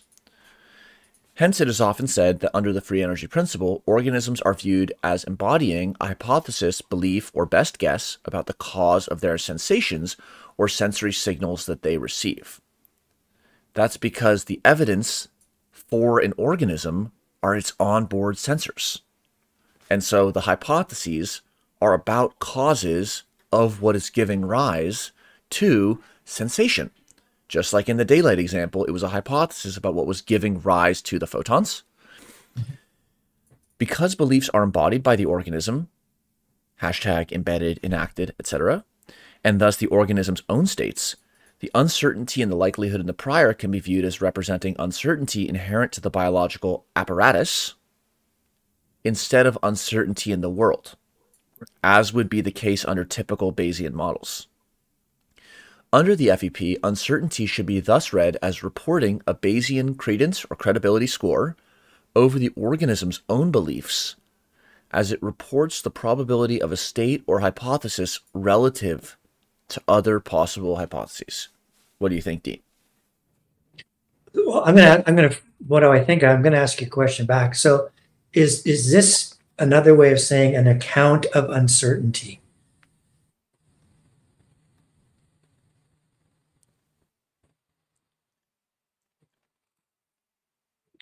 Hence, it is often said that under the free energy principle, organisms are viewed as embodying a hypothesis, belief, or best guess about the cause of their sensations or sensory signals that they receive. That's because the evidence for an organism are its onboard sensors. And so the hypotheses are about causes of what is giving rise to sensation. Just like in the daylight example, it was a hypothesis about what was giving rise to the photons. Because beliefs are embodied by the organism, hashtag embedded, enacted, etc., and thus the organism's own states, the uncertainty and the likelihood in the prior can be viewed as representing uncertainty inherent to the biological apparatus instead of uncertainty in the world, as would be the case under typical Bayesian models. Under the FEP, uncertainty should be thus read as reporting a Bayesian credence or credibility score over the organism's own beliefs, as it reports the probability of a state or hypothesis relative to other possible hypotheses. What do you think, Dean? Well, I'm gonna ask you a question back. So, is this another way of saying an account of uncertainty?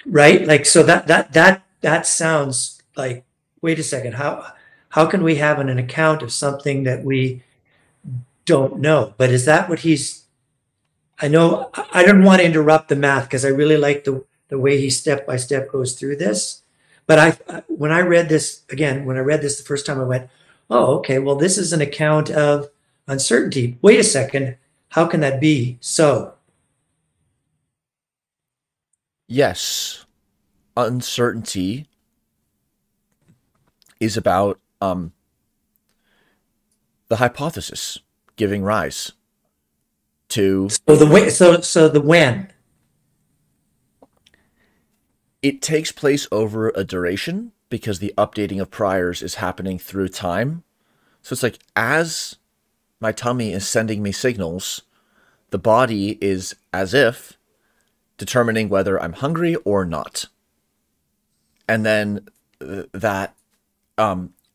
Right, like, so that sounds like, wait a second, how can we have an account of something that we don't know? But is that what he's? I know I don't want to interrupt the math because I really like the way he step by step goes through this. But when I read this the first time, I went, oh, okay, well, this is an account of uncertainty. Wait a second, how can that be so? Yes, uncertainty is about the hypothesis giving rise to. So the when. It takes place over a duration because the updating of priors is happening through time. So it's like, as my tummy is sending me signals, the body is as if determining whether I'm hungry or not. And then that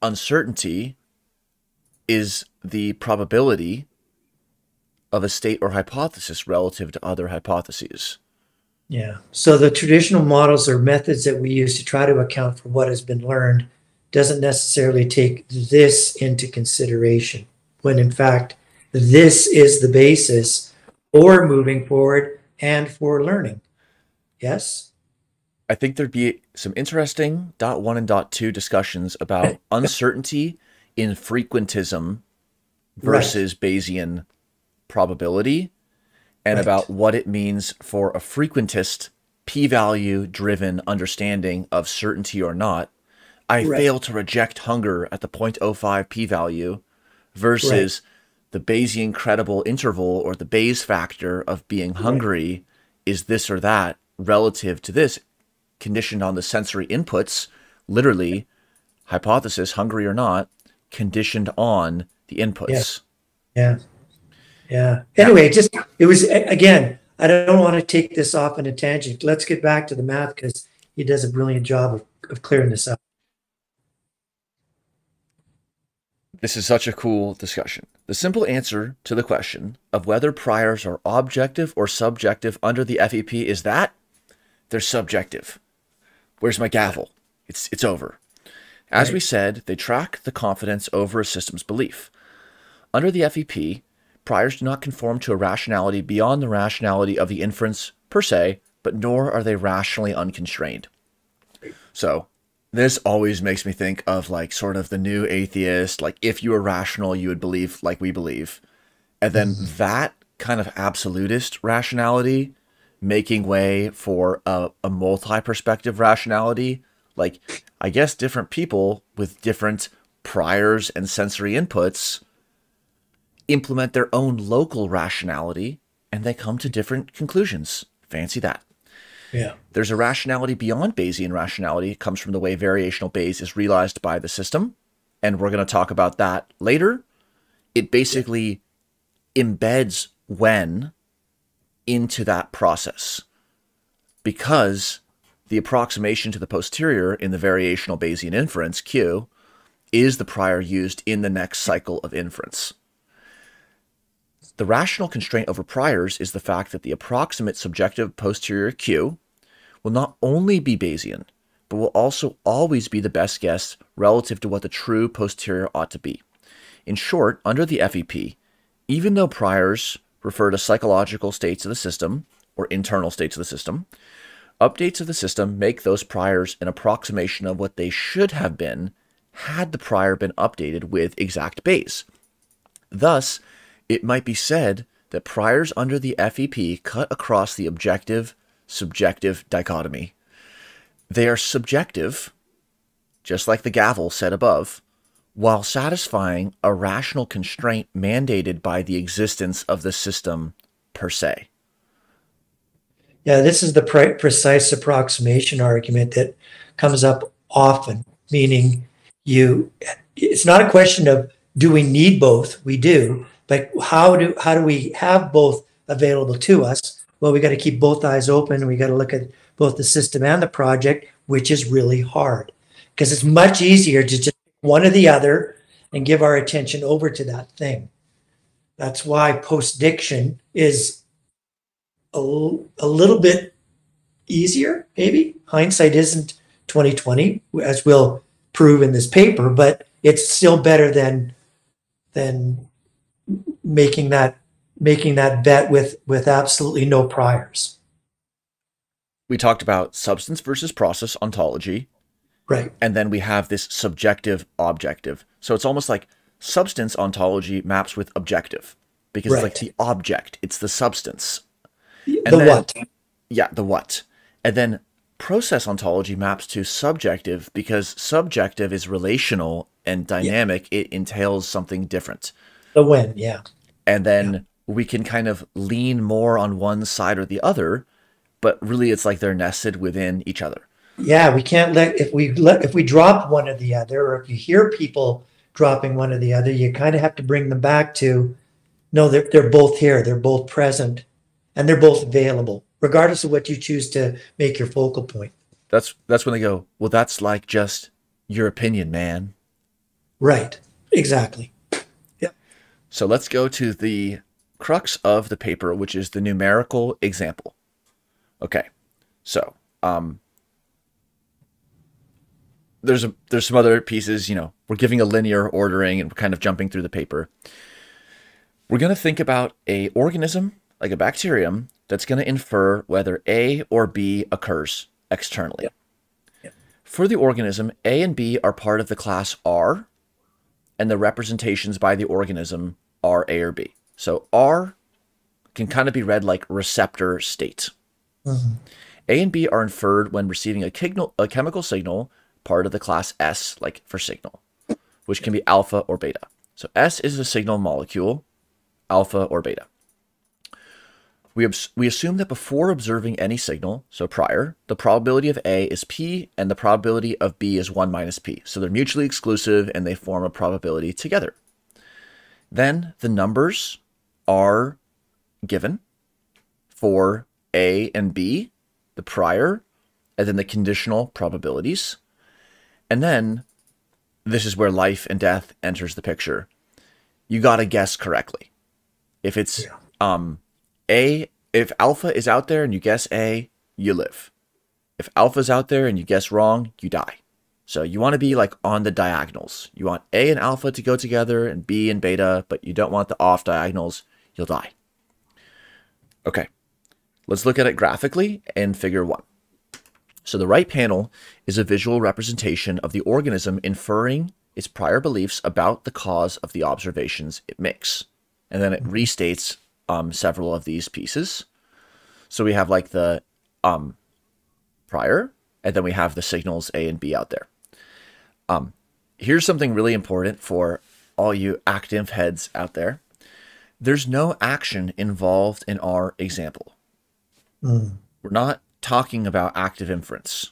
uncertainty is the probability of a state or hypothesis relative to other hypotheses. Yeah. So the traditional models or methods that we use to try to account for what has been learned doesn't necessarily take this into consideration, when in fact, this is the basis for moving forward and for learning. Yes? I think there'd be some interesting .1 and .2 discussions about uncertainty in frequentism versus Bayesian probability, and about what it means for a frequentist p-value-driven understanding of certainty or not. I fail to reject hunger at the 0.05 p-value versus the Bayesian credible interval or the Bayes factor of being hungry is this or that relative to this conditioned on the sensory inputs, literally, hypothesis, hungry or not, conditioned on the inputs. Yeah. Yeah. Anyway, just, it was, again, I don't want to take this off on a tangent. Let's get back to the math because he does a brilliant job of clearing this up. This is such a cool discussion. The simple answer to the question of whether priors are objective or subjective under the FEP is that they're subjective. Where's my gavel? It's over. As we said, they track the confidence over a system's belief. Under the FEP, priors do not conform to a rationality beyond the rationality of the inference per se, but nor are they rationally unconstrained. So this always makes me think of like sort of the new atheist, like if you were rational, you would believe like we believe. And then that kind of absolutist rationality making way for a multi-perspective rationality. Like, I guess different people with different priors and sensory inputs implement their own local rationality and they come to different conclusions. Fancy that. Yeah. There's a rationality beyond Bayesian rationality. It comes from the way variational Bayes is realized by the system. And we're going to talk about that later. It basically embeds when into that process because the approximation to the posterior in the variational Bayesian inference, Q, is the prior used in the next cycle of inference. The rational constraint over priors is the fact that the approximate subjective posterior Q will not only be Bayesian, but will also always be the best guess relative to what the true posterior ought to be. In short, under the FEP, even though priors refer to psychological states of the system or internal states of the system, updates of the system make those priors an approximation of what they should have been had the prior been updated with exact Bayes. Thus, it might be said that priors under the FEP cut across the objective-subjective dichotomy. They are subjective, just like the gavel said above, while satisfying a rational constraint mandated by the existence of the system per se. Yeah, this is the precise approximation argument that comes up often, meaning it's not a question of do we need both? We do. But how do we have both available to us? Well, we got to keep both eyes open. We got to look at both the system and the project, which is really hard because it's much easier to just one or the other and give our attention over to that thing. That's why post-diction is a little bit easier, maybe. Hindsight isn't 20/20, as we'll prove in this paper, but it's still better than making that bet with absolutely no priors. We talked about substance versus process ontology. Right. And then we have this subjective objective. So it's almost like substance ontology maps with objective because it's like the object, it's the substance. And then, what? Yeah, the what. And then process ontology maps to subjective because subjective is relational and dynamic. Yeah. It entails something different. The when, yeah. And then we can kind of lean more on one side or the other, but really it's like they're nested within each other. Yeah, we can't if we drop one or the other, or if you hear people dropping one or the other, you kind of have to bring them back to, no, they're both here, they're both present, and they're both available, regardless of what you choose to make your focal point. That's when they go, well, that's like just your opinion, man. Right, exactly. So let's go to the crux of the paper, which is the numerical example. Okay, so there's some other pieces, you know, we're giving a linear ordering and we're kind of jumping through the paper. We're going to think about an organism, like a bacterium, that's going to infer whether A or B occurs externally. Yep. Yep. For the organism, A and B are part of the class R, and the representations by the organism are A or B. So R can kind of be read like receptor state. A and B are inferred when receiving a chemical signal, part of the class S, like for signal, which can be alpha or beta. So S is a signal molecule, alpha or beta. We assume that before observing any signal, so prior, the probability of A is P and the probability of B is 1 minus P. So they're mutually exclusive and they form a probability together. Then the numbers are given for A and B, the prior, and then the conditional probabilities. And then this is where life and death enters the picture. You got to guess correctly. If it's if alpha is out there and you guess A, you live. If alpha is out there and you guess wrong, you die. So you want to be like on the diagonals. You want A and alpha to go together and B and beta, but you don't want the off diagonals. You'll die. Okay, let's look at it graphically in figure 1. So the right panel is a visual representation of the organism inferring its prior beliefs about the cause of the observations it makes. And then it restates several of these pieces. So we have like the prior, and then we have the signals A and B out there. Here's something really important for all you ActInf heads out there. There's no action involved in our example. We're not talking about active inference.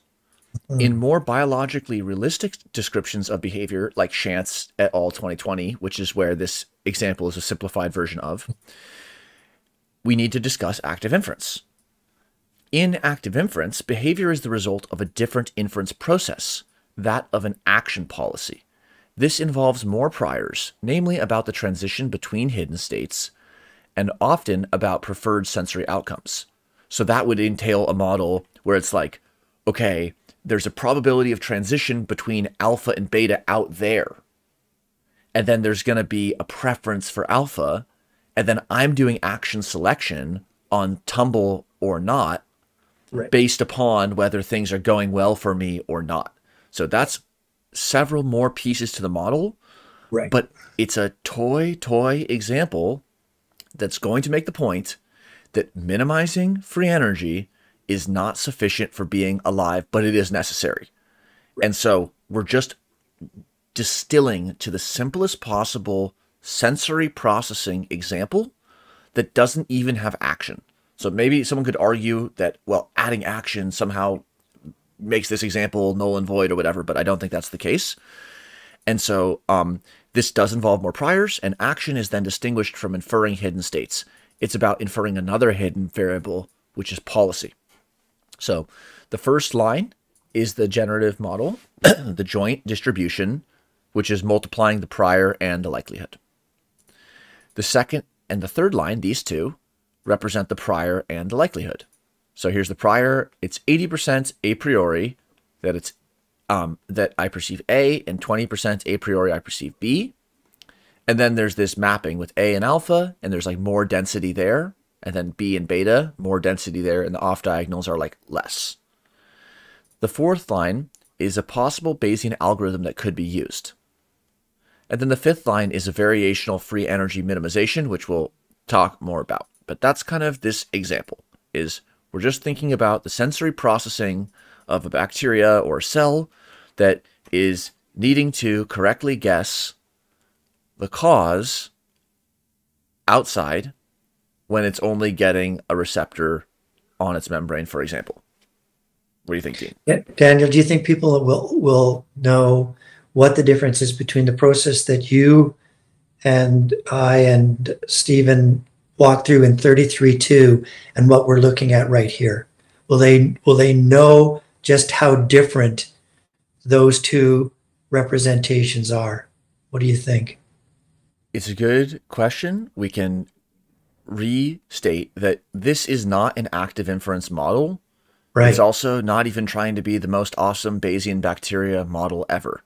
In more biologically realistic descriptions of behavior, like Chance et al. 2020, which is where this example is a simplified version of, we need to discuss active inference. In active inference, behavior is the result of a different inference process, that of an action policy. This involves more priors, namely about the transition between hidden states and often about preferred sensory outcomes. So that would entail a model where it's like, okay, there's a probability of transition between alpha and beta out there. And then there's going to be a preference for alpha. And then I'm doing action selection on tumble or not, right, based upon whether things are going well for me or not. So that's several more pieces to the model, right, but it's a toy example that's going to make the point that minimizing free energy is not sufficient for being alive, but it is necessary. Right. And so we're just distilling to the simplest possible sensory processing example that doesn't even have action. So maybe someone could argue that, well, adding action somehow makes this example null and void or whatever, but I don't think that's the case. And so this does involve more priors, and action is then distinguished from inferring hidden states. It's about inferring another hidden variable, which is policy. So the first line is the generative model, the joint distribution, which is multiplying the prior and the likelihood. The second and the third line, these two, represent the prior and the likelihood. So here's the prior. It's 80% a priori that it's that I perceive A, and 20% a priori I perceive B. And then there's this mapping with A and alpha, and there's like more density there. And then B and beta, more density there, and the off diagonals are like less. The fourth line is a possible Bayesian algorithm that could be used. And then the fifth line is a variational free energy minimization, which we'll talk more about. But that's kind of this example, is we're just thinking about the sensory processing of a bacteria or a cell that is needing to correctly guess the cause outside when it's only getting a receptor on its membrane, for example. What do you think, Dean? Daniel, do you think people will know what the difference is between the process that you and I and Stephen walked through in 33.2 and what we're looking at right here? Will they know just how different those two representations are? What do you think? It's a good question. We can restate that this is not an active inference model. Right. It's also not even trying to be the most awesome Bayesian bacteria model ever.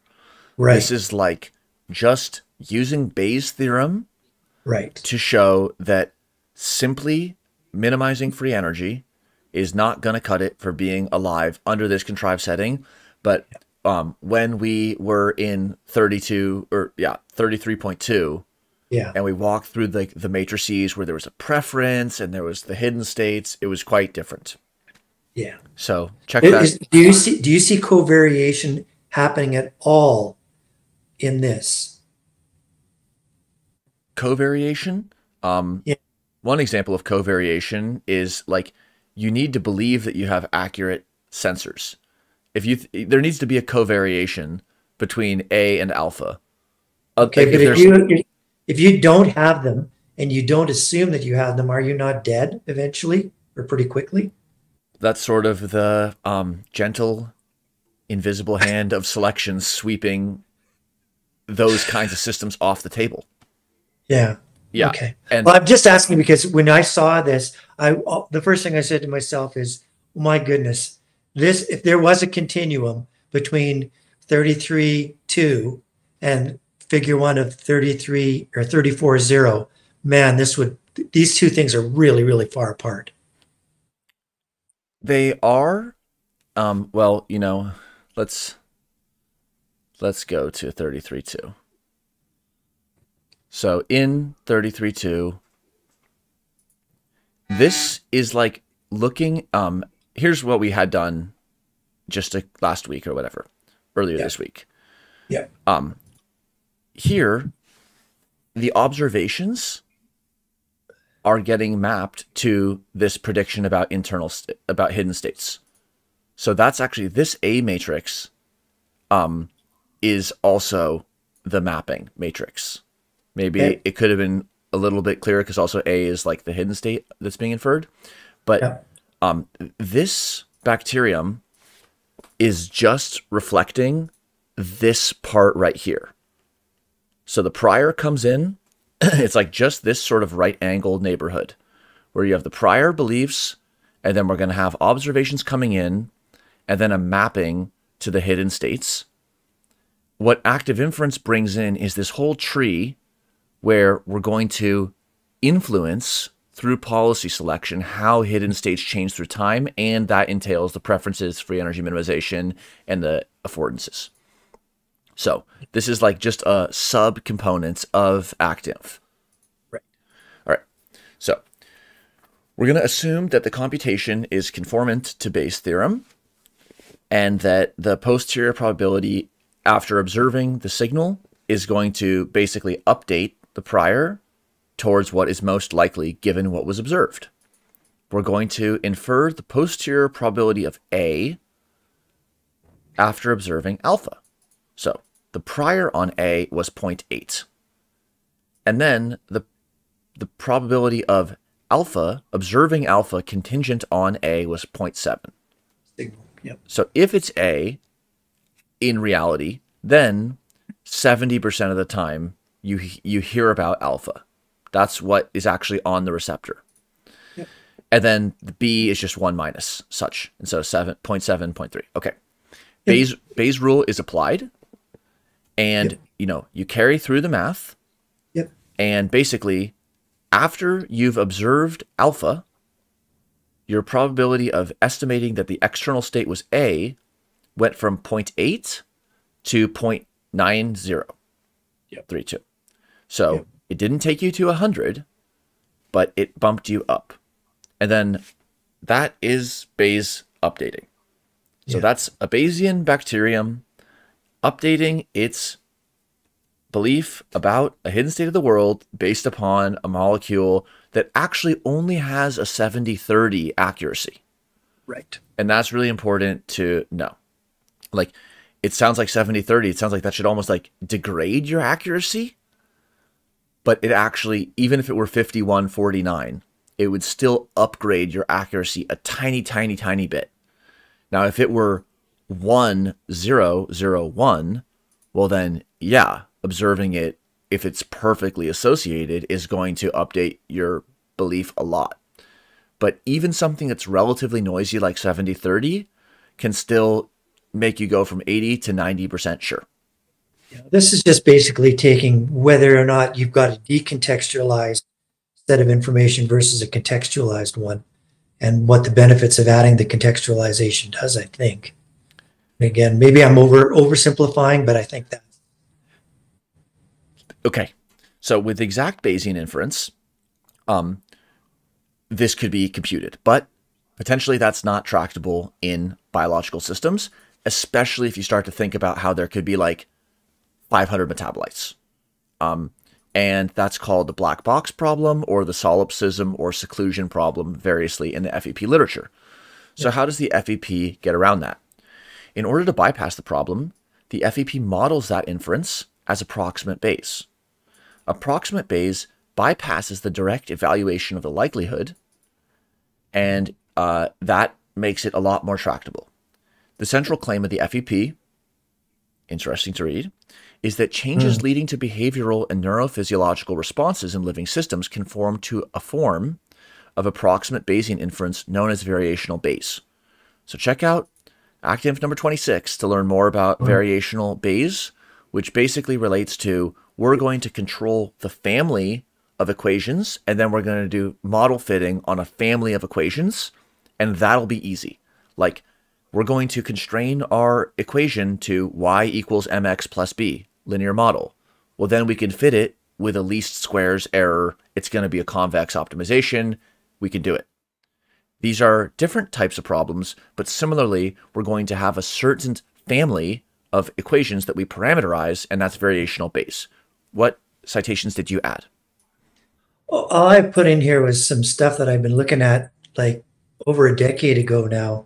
Right. This is like just using Bayes' theorem, right, to show that simply minimizing free energy is not going to cut it for being alive under this contrived setting. But when we were in 33.2, yeah, and we walked through the matrices where there was a preference and there was the hidden states, it was quite different. Yeah. So check that. Do you see covariation happening at all in this? Covariation? Yeah. One example of covariation is like you need to believe that you have accurate sensors. If you there needs to be a covariation between A and alpha. Okay, but if you don't have them and you don't assume that you have them, are you not dead eventually or pretty quickly? That's sort of the gentle, invisible hand of selection sweeping those kinds of systems off the table. Yeah. Yeah. Okay. And well, I'm just asking because when I saw this, the first thing I said to myself is, my goodness, this, if there was a continuum between 33.2 and figure 1 of 33 or 34.0, man, this would, these two things are really, really far apart. They are, well, you know, let's go to 33.2. So in 33.2, this is like looking, here's what we had done just last week or whatever, earlier this week. Yeah. Here, the observations are getting mapped to this prediction about hidden states. So that's actually this A matrix is also the mapping matrix. Maybe it could have been a little bit clearer because also A is like the hidden state that's being inferred. But this bacterium is just reflecting this part right here. So the prior comes in. It's like just this sort of right angled neighborhood where you have the prior beliefs, and then we're going to have observations coming in and then a mapping to the hidden states. What active inference brings in is this whole tree where we're going to influence through policy selection how hidden states change through time, and that entails the preferences, free energy minimization, and the affordances. So this is like just a subcomponent of ActInf. Right. All right. So we're going to assume that the computation is conformant to Bayes' theorem and that the posterior probability after observing the signal is going to basically update the prior towards what is most likely given what was observed. We're going to infer the posterior probability of A after observing alpha. So the prior on A was 0.8. And then the probability of alpha, observing alpha contingent on A was 0.7. Yep. So if it's A in reality, then 70% of the time you hear about alpha. That's what is actually on the receptor. Yep. And then the B is just 1 minus such. And so 7.7, 0.3. Okay. Bayes' rule is applied. And, you know, you carry through the math. Yep. And basically, after you've observed alpha, your probability of estimating that the external state was A went from 0.8 to 0.9032. Yep. So it didn't take you to 100, but it bumped you up. And then that is Bayes updating. So that's a Bayesian bacterium updating its belief about a hidden state of the world based upon a molecule that actually only has a 70-30 accuracy. Right. And that's really important to know. Like, it sounds like 70-30. It sounds like that should almost like degrade your accuracy. But it actually, even if it were 51-49, it would still upgrade your accuracy a tiny, tiny, tiny bit. Now, if it were 1, 0, 0, 1, well then, yeah, observing it, if it's perfectly associated, is going to update your belief a lot. But even something that's relatively noisy like 70-30 can still make you go from 80 to 90% sure. Yeah, this is just basically taking whether or not you've got a decontextualized set of information versus a contextualized one, and what the benefits of adding the contextualization does, I think. And again, maybe I'm oversimplifying, but I think that. Okay. So with exact Bayesian inference, this could be computed, but potentially that's not tractable in biological systems, especially if you start to think about how there could be like 500 metabolites. and that's called the black box problem or the solipsism or seclusion problem, variously in the FEP literature. So how does the FEP get around that? In order to bypass the problem, the FEP models that inference as approximate Bayes. Approximate Bayes bypasses the direct evaluation of the likelihood, and that makes it a lot more tractable. The central claim of the FEP, interesting to read, is that changes leading to behavioral and neurophysiological responses in living systems conform to a form of approximate Bayesian inference known as variational Bayes. So check out ActInf number 26 to learn more about variational Bayes, which basically relates to we're going to control the family of equations, and then we're going to do model fitting on a family of equations, and that'll be easy. Like, we're going to constrain our equation to y equals mx plus b, linear model. Well, then we can fit it with a least squares error. It's going to be a convex optimization. We can do it. These are different types of problems, but similarly, we're going to have a certain family of equations that we parameterize, and that's variational Bayes. What citations did you add? Well, all I put in here was some stuff that I've been looking at like over a decade ago now,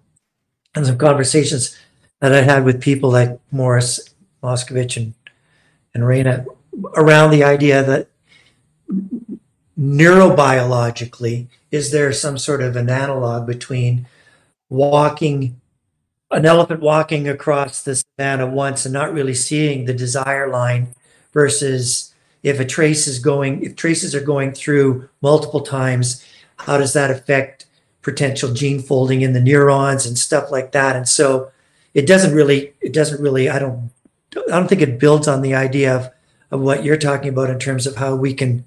and some conversations that I had with people like Morris, Moscovich, and Raina around the idea that neurobiologically, is there some sort of an analog between walking, an elephant walking across the savanna once and not really seeing the desire line, versus if a trace is going, if traces are going through multiple times, how does that affect potential gene folding in the neurons and stuff like that? And so it doesn't really, I don't think it builds on the idea of what you're talking about in terms of how we can,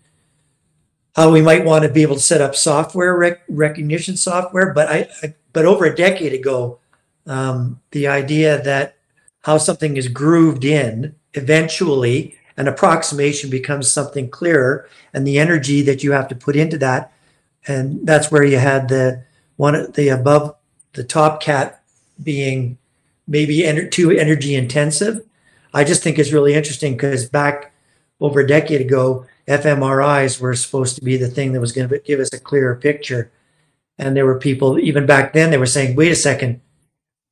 how we might want to be able to set up software recognition software. But but over a decade ago, the idea that how something is grooved in, eventually an approximation becomes something clearer, and the energy that you have to put into that. And that's where you had the one, the above the top cat being maybe too energy intensive. I just think it's really interesting because back over a decade ago, fMRIs were supposed to be the thing that was going to give us a clearer picture. And there were people, even back then, they were saying, wait a second,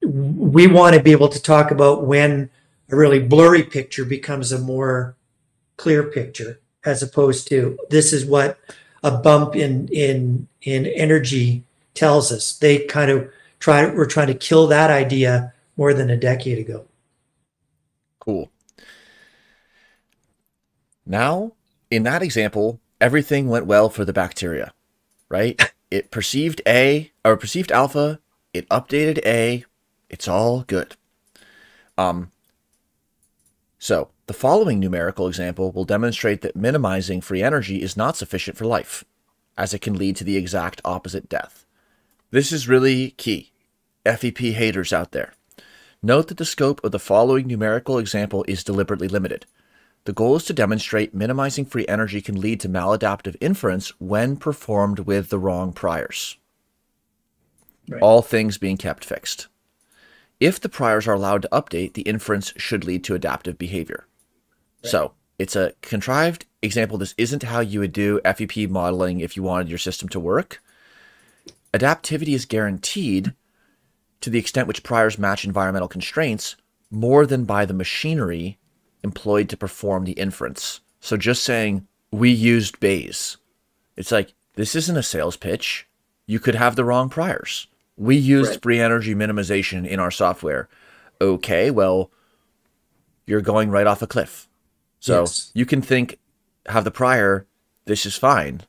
we want to be able to talk about when a really blurry picture becomes a more clear picture, as opposed to this is what a bump in energy tells us. They kind of were trying to kill that idea more than a decade ago. Cool. Now, in that example, everything went well for the bacteria, right? It perceived A, or perceived alpha, it updated A, it's all good. So the following numerical example will demonstrate that minimizing free energy is not sufficient for life, as it can lead to the exact opposite death. This is really key, FEP haters out there. Note that the scope of the following numerical example is deliberately limited. The goal is to demonstrate minimizing free energy can lead to maladaptive inference when performed with the wrong priors. Right. All things being kept fixed. If the priors are allowed to update, the inference should lead to adaptive behavior. Right. So it's a contrived example. This isn't how you would do FEP modeling if you wanted your system to work. Adaptivity is guaranteed to the extent which priors match environmental constraints more than by the machinery employed to perform the inference. So just saying, we used Bayes. It's like, this isn't a sales pitch. You could have the wrong priors. We used free energy minimization in our software. Okay, well, you're going right off a cliff. So you can think, have the prior, this is fine.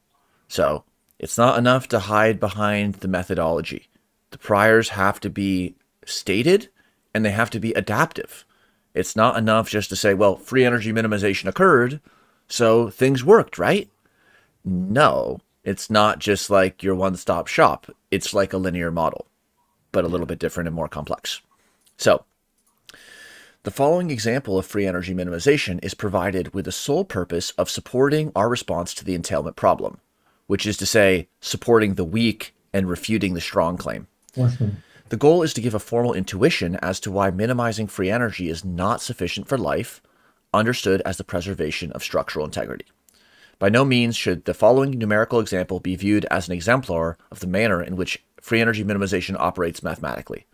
So it's not enough to hide behind the methodology. The priors have to be stated and they have to be adaptive. It's not enough just to say, well, free energy minimization occurred, so things worked, right? No. It's not just like your one-stop shop. It's like a linear model, but a little bit different and more complex. So the following example of free energy minimization is provided with the sole purpose of supporting our response to the entailment problem, which is to say supporting the weak and refuting the strong claim. The goal is to give a formal intuition as to why minimizing free energy is not sufficient for life, understood as the preservation of structural integrity. By no means should the following numerical example be viewed as an exemplar of the manner in which free energy minimization operates mathematically.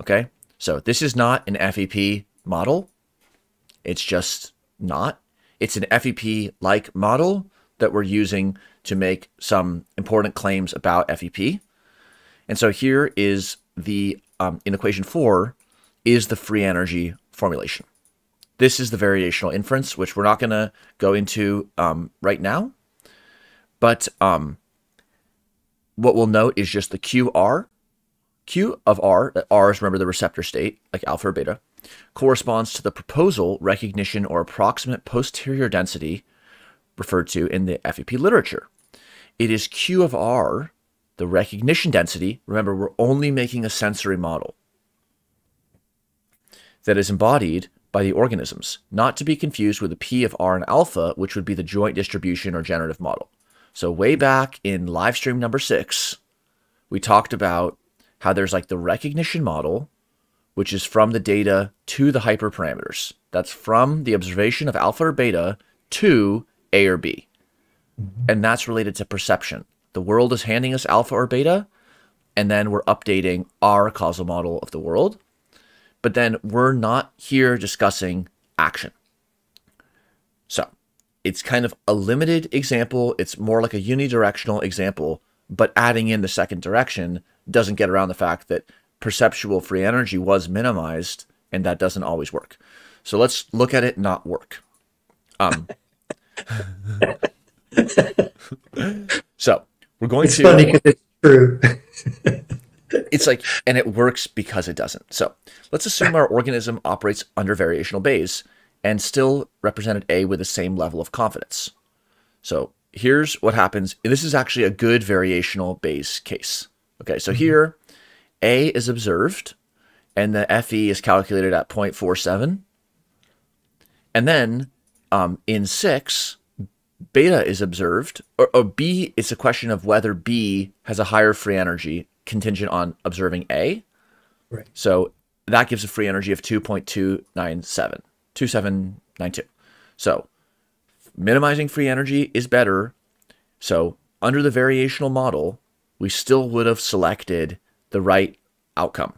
Okay, so this is not an FEP model. It's just not. It's an FEP-like model that we're using to make some important claims about FEP. And so here is the, in equation 4, is the free energy formulation. This is the variational inference, which we're not going to go into right now. But what we'll note is just the QR. Q of R is, remember, the receptor state, like alpha or beta, corresponds to the proposal, recognition, or approximate posterior density referred to in the FEP literature. It is Q of R, the recognition density, remember, we're only making a sensory model, that is embodied by the organisms, not to be confused with the P of R and alpha, which would be the joint distribution or generative model. So way back in live stream number 6, we talked about how there's like the recognition model, which is from the data to the hyperparameters. That's from the observation of alpha or beta to A or B. And that's related to perception. The world is handing us alpha or beta, and then we're updating our causal model of the world. But then we're not here discussing action. So it's kind of a limited example. It's more like a unidirectional example, but adding in the second direction doesn't get around the fact that perceptual free energy was minimized, and that doesn't always work. So let's look at it not work. So we're going to... It's funny because it's true. It's like, and it works because it doesn't. So let's assume our organism operates under variational Bayes and still represented A with the same level of confidence. So here's what happens. And this is actually a good variational Bayes case. Okay, so here A is observed and the FE is calculated at 0.47. And then in 6, beta is observed, or B, it's a question of whether B has a higher free energy contingent on observing A. Right. So that gives a free energy of 2.297, 2792. So minimizing free energy is better. So under the variational model, we still would have selected the right outcome.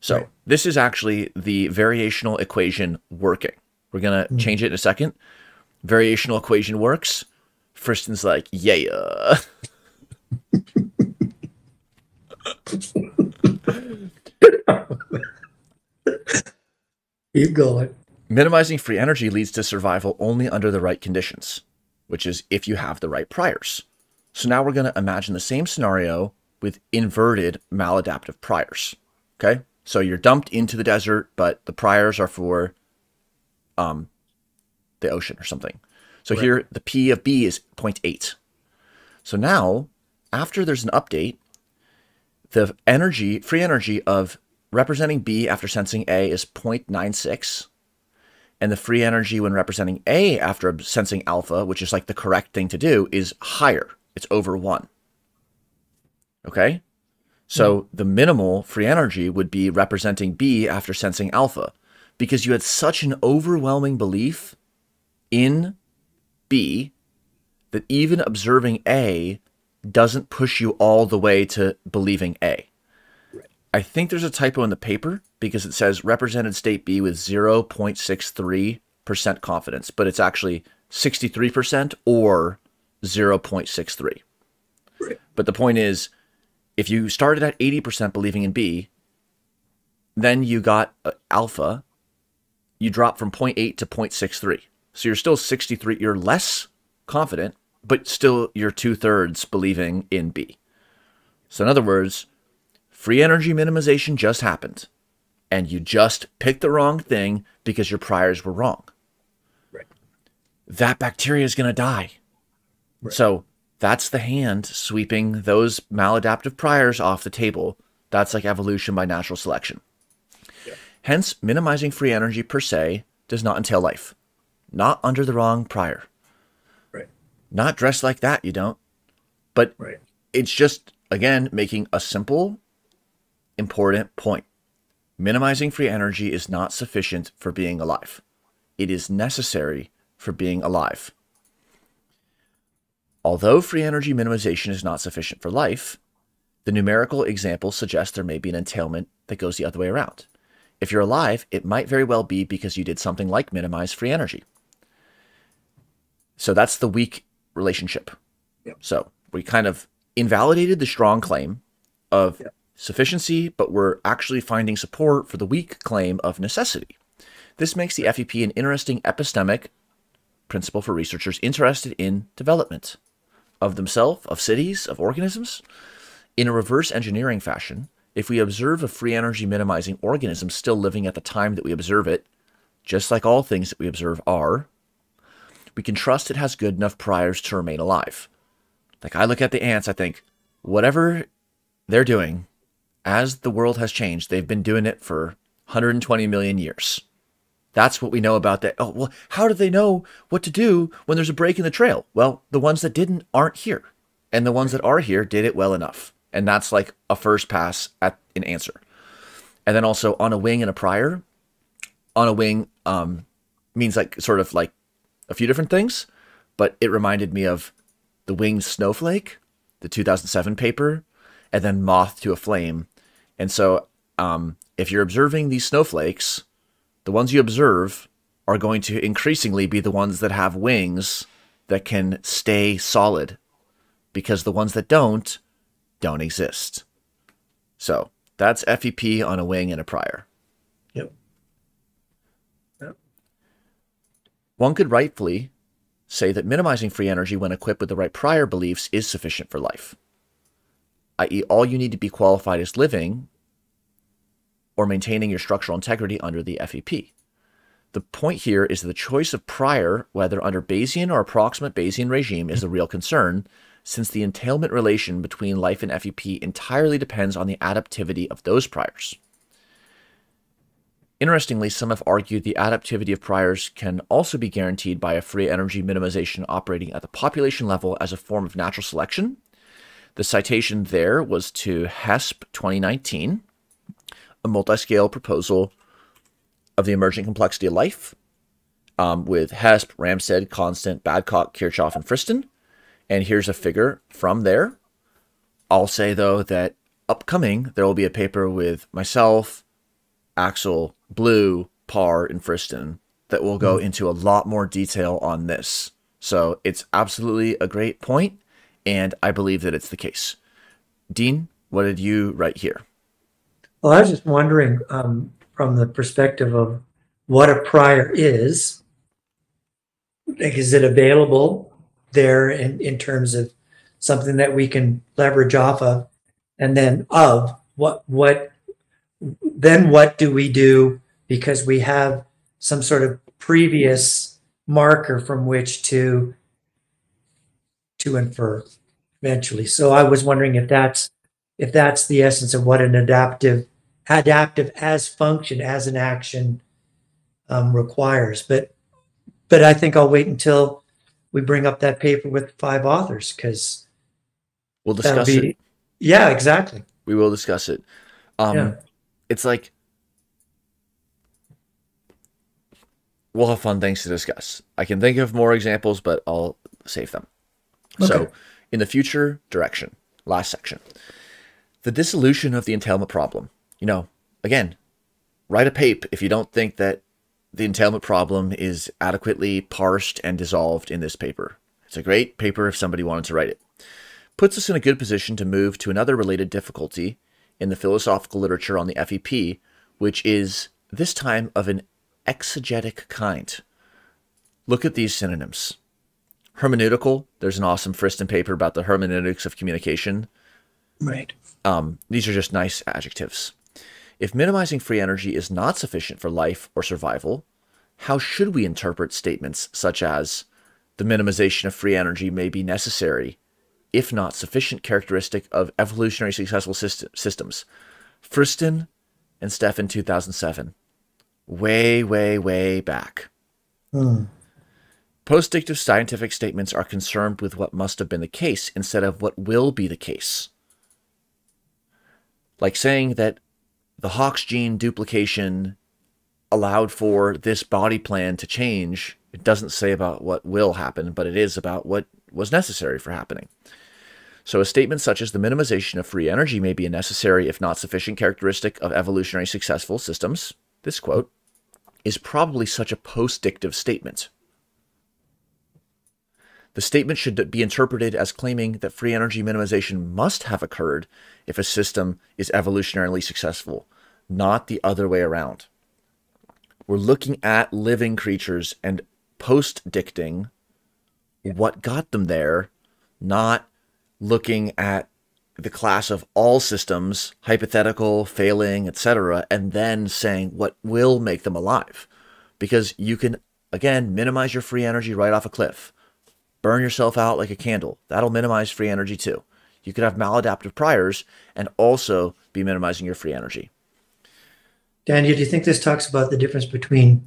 So right. This is actually the variational equation working. We're going to change it in a second. Variational equation works. Friston's like, yeah. Keep going. Minimizing free energy leads to survival only under the right conditions, which is if you have the right priors. So now we're going to imagine the same scenario with inverted maladaptive priors. Okay, so you're dumped into the desert, but the priors are for the ocean or something. So right. Here the P of B is 0.8. So now after there's an update, the energy, free energy of representing B after sensing A is 0.96. And the free energy when representing A after sensing alpha, which is like the correct thing to do, is higher. It's over 1. Okay? So the minimal free energy would be representing B after sensing alpha, because you had such an overwhelming belief in B that even observing A doesn't push you all the way to believing A. Right. I think there's a typo in the paper because it says represented state B with 0.63% confidence, but it's actually 63% or 0.63. Right. But the point is, if you started at 80% believing in B, then you got alpha, you drop from 0.8 to 0.63. So you're still 63, you're less confident, but still you're 2/3 believing in B. So in other words, free energy minimization just happened, and you just picked the wrong thing because your priors were wrong. Right. That bacteria is going to die. Right. So that's the hand sweeping those maladaptive priors off the table. That's like evolution by natural selection. Yeah. Hence, minimizing free energy per se does not entail life. Not under the wrong prior. Not dressed like that, you don't. But right. It's just, again, making a simple, important point. Minimizing free energy is not sufficient for being alive. It is necessary for being alive. Although free energy minimization is not sufficient for life, the numerical examples suggest there may be an entailment that goes the other way around. If you're alive, it might very well be because you did something like minimize free energy. So that's the weak relationship. Yep. So we kind of invalidated the strong claim of sufficiency, but we're actually finding support for the weak claim of necessity. This makes the FEP an interesting epistemic principle for researchers interested in development of themselves, of cities, of organisms. In a reverse engineering fashion, if we observe a free energy minimizing organism still living at the time that we observe it, just like all things that we observe are, we can trust it has good enough priors to remain alive. Like I look at the ants, I think, whatever they're doing, as the world has changed, they've been doing it for 120 million years. That's what we know about that. Oh, well, how do they know what to do when there's a break in the trail? Well, the ones that didn't aren't here. And the ones that are here did it well enough. And that's like a first pass at an answer. And then also on a wing and a prior. On a wing means like sort of like a few different things. But it reminded me of the winged snowflake, the 2007 paper, and then moth to a flame. And so if you're observing these snowflakes, the ones you observe are going to increasingly be the ones that have wings that can stay solid, because the ones that don't exist. So that's FEP on a wing and a prior. Yep. One could rightfully say that minimizing free energy when equipped with the right prior beliefs is sufficient for life, i.e. all you need to be qualified as living or maintaining your structural integrity under the FEP. The point here is that the choice of prior, whether under Bayesian or approximate Bayesian regime, is the real concern, since the entailment relation between life and FEP entirely depends on the adaptivity of those priors. Interestingly, some have argued the adaptivity of priors can also be guaranteed by a free energy minimization operating at the population level as a form of natural selection. The citation there was to HESP 2019, a multi-scale proposal of the emergent complexity of life with HESP, Ramstead, Constant, Babcock, Kirchhoff, and Friston. And here's a figure from there. I'll say, though, that upcoming, there will be a paper with myself, Axel, Blue, Parr, and Friston that will go into a lot more detail on this. So it's absolutely a great point, and I believe that it's the case. Dean, what did you write here? Well, I was just wondering from the perspective of what a prior is. Like, is it available there in terms of something that we can leverage off of? And then what do we do because we have some sort of previous marker from which to infer eventually? So I was wondering if that's the essence of what an adaptive as function, as an action requires. But I think I'll wait until we bring up that paper with 5 authors, because we'll discuss it. Yeah, exactly. We will discuss it. It's like, we'll have fun things to discuss. I can think of more examples, but I'll save them. Okay. So in the future direction, last section. The dissolution of the entailment problem. You know, again, write a paper if you don't think that the entailment problem is adequately parsed and dissolved in this paper. It's a great paper if somebody wanted to write it. Puts us in a good position to move to another related difficulty in the philosophical literature on the FEP, which is this time of an exegetic kind. Look at these synonyms. Hermeneutical. There's an awesome Friston paper about the hermeneutics of communication. Right. These are just nice adjectives. If minimizing free energy is not sufficient for life or survival, how should we interpret statements such as the minimization of free energy may be necessary, if not sufficient, characteristic of evolutionary successful systems? Friston and Stefan, 2007. Way, way, way back. Post-dictive scientific statements are concerned with what must have been the case instead of what will be the case. Like saying that the Hox gene duplication allowed for this body plan to change. It doesn't say about what will happen, but it is about what was necessary for happening. So a statement such as the minimization of free energy may be a necessary, if not sufficient, characteristic of evolutionary successful systems, this quote, is probably such a post-dictive statement. The statement should be interpreted as claiming that free energy minimization must have occurred if a system is evolutionarily successful, not the other way around. We're looking at living creatures and post-dicting what got them there, not looking at the class of all systems, hypothetical, failing, etc., and then saying what will make them alive. Because you can, again, minimize your free energy right off a cliff. Burn yourself out like a candle. That'll minimize free energy too. You could have maladaptive priors and also be minimizing your free energy. Daniel, do you think this talks about the difference between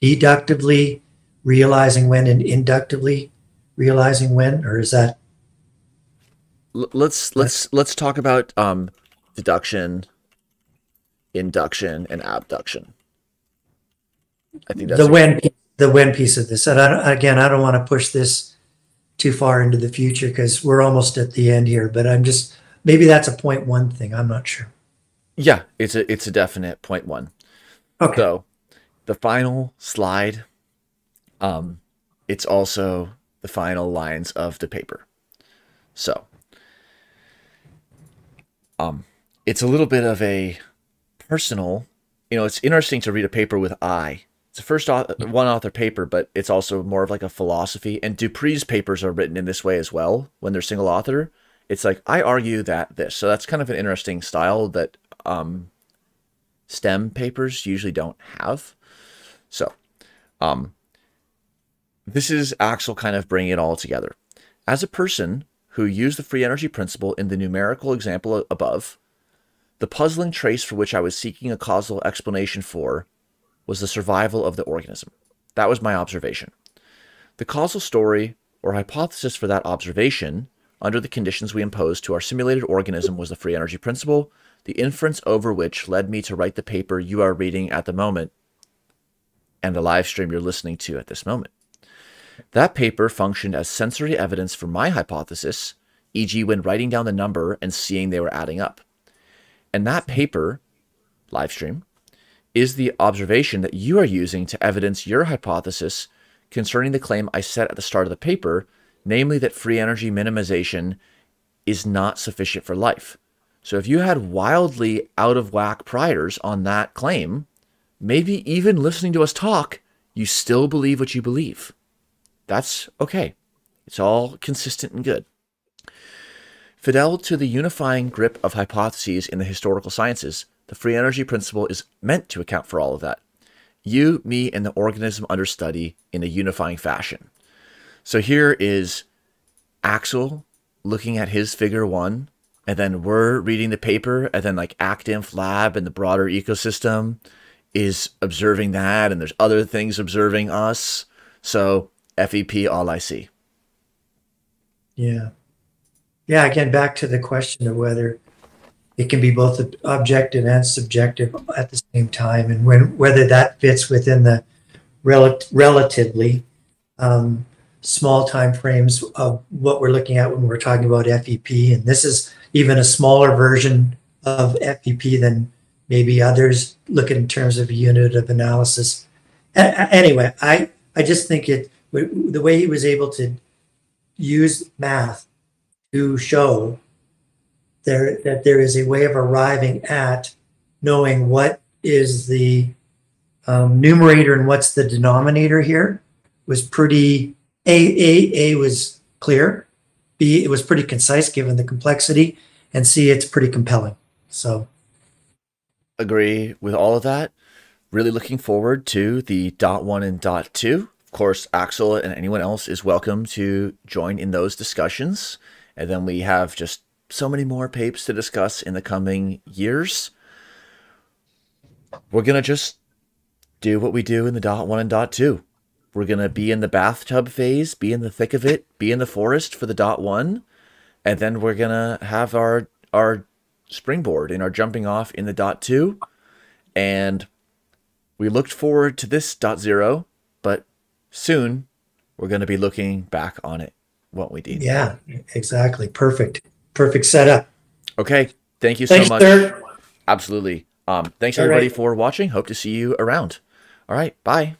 deductively realizing when and inductively realizing when, or is that? Let's talk about deduction, induction, and abduction. I think that's the when piece of this. And I don't want to push this too far into the future because we're almost at the end here, but I'm just, maybe that's a point one thing. I'm not sure. Yeah, it's a definite point one. Okay. So the final slide, it's also the final lines of the paper. So, it's a little bit of a personal, you know, it's interesting to read a paper with I. It's a first one-author paper, but it's also more of like a philosophy. And Dupree's papers are written in this way as well. When they're single author, it's like, I argue that this. So that's kind of an interesting style that STEM papers usually don't have. So this is Axel kind of bringing it all together. As a person who used the free energy principle in the numerical example above, the puzzling trace for which I was seeking a causal explanation for was the survival of the organism. That was my observation. The causal story or hypothesis for that observation under the conditions we imposed to our simulated organism was the free energy principle, the inference over which led me to write the paper you are reading at the moment and the live stream you're listening to at this moment. That paper functioned as sensory evidence for my hypothesis, e.g. when writing down the number and seeing they were adding up. And that paper, live stream, is the observation that you are using to evidence your hypothesis concerning the claim I set at the start of the paper, namely that free energy minimization is not sufficient for life. So if you had wildly out of whack priors on that claim, maybe even listening to us talk, you still believe what you believe. That's okay. It's all consistent and good. Fidel to the unifying grip of hypotheses in the historical sciences, the free energy principle is meant to account for all of that. You, me, and the organism under study in a unifying fashion. So here is Axel looking at his figure one, and then we're reading the paper, and then like ActInf Lab and the broader ecosystem is observing that, and there's other things observing us. So FEP, all I see. Yeah. Yeah, again, back to the question of whether it can be both objective and subjective at the same time, and when, whether that fits within the relatively small time frames of what we're looking at when we're talking about FEP. And this is even a smaller version of FEP than maybe others look at in terms of a unit of analysis. Anyway, I just think the way he was able to use math to show that there is a way of arriving at knowing what is the numerator and what's the denominator here was pretty, A was clear, B, it was pretty concise given the complexity, and C, it's pretty compelling. So agree with all of that. Really looking forward to the .1 and .2. Of course, Axel and anyone else is welcome to join in those discussions. And then we have just so many more papers to discuss in the coming years. We're going to just do what we do in the .1 and .2. We're going to be in the bathtub phase, be in the thick of it, be in the forest for the .1. And then we're going to have our springboard and our jumping off in the .2. And We looked forward to this .0, but soon we're going to be looking back on it, won't we, Dean? Yeah, exactly. Perfect. Perfect setup. Okay. Thank you so much. Absolutely. Thanks everybody for watching. Hope to see you around. All right. Bye.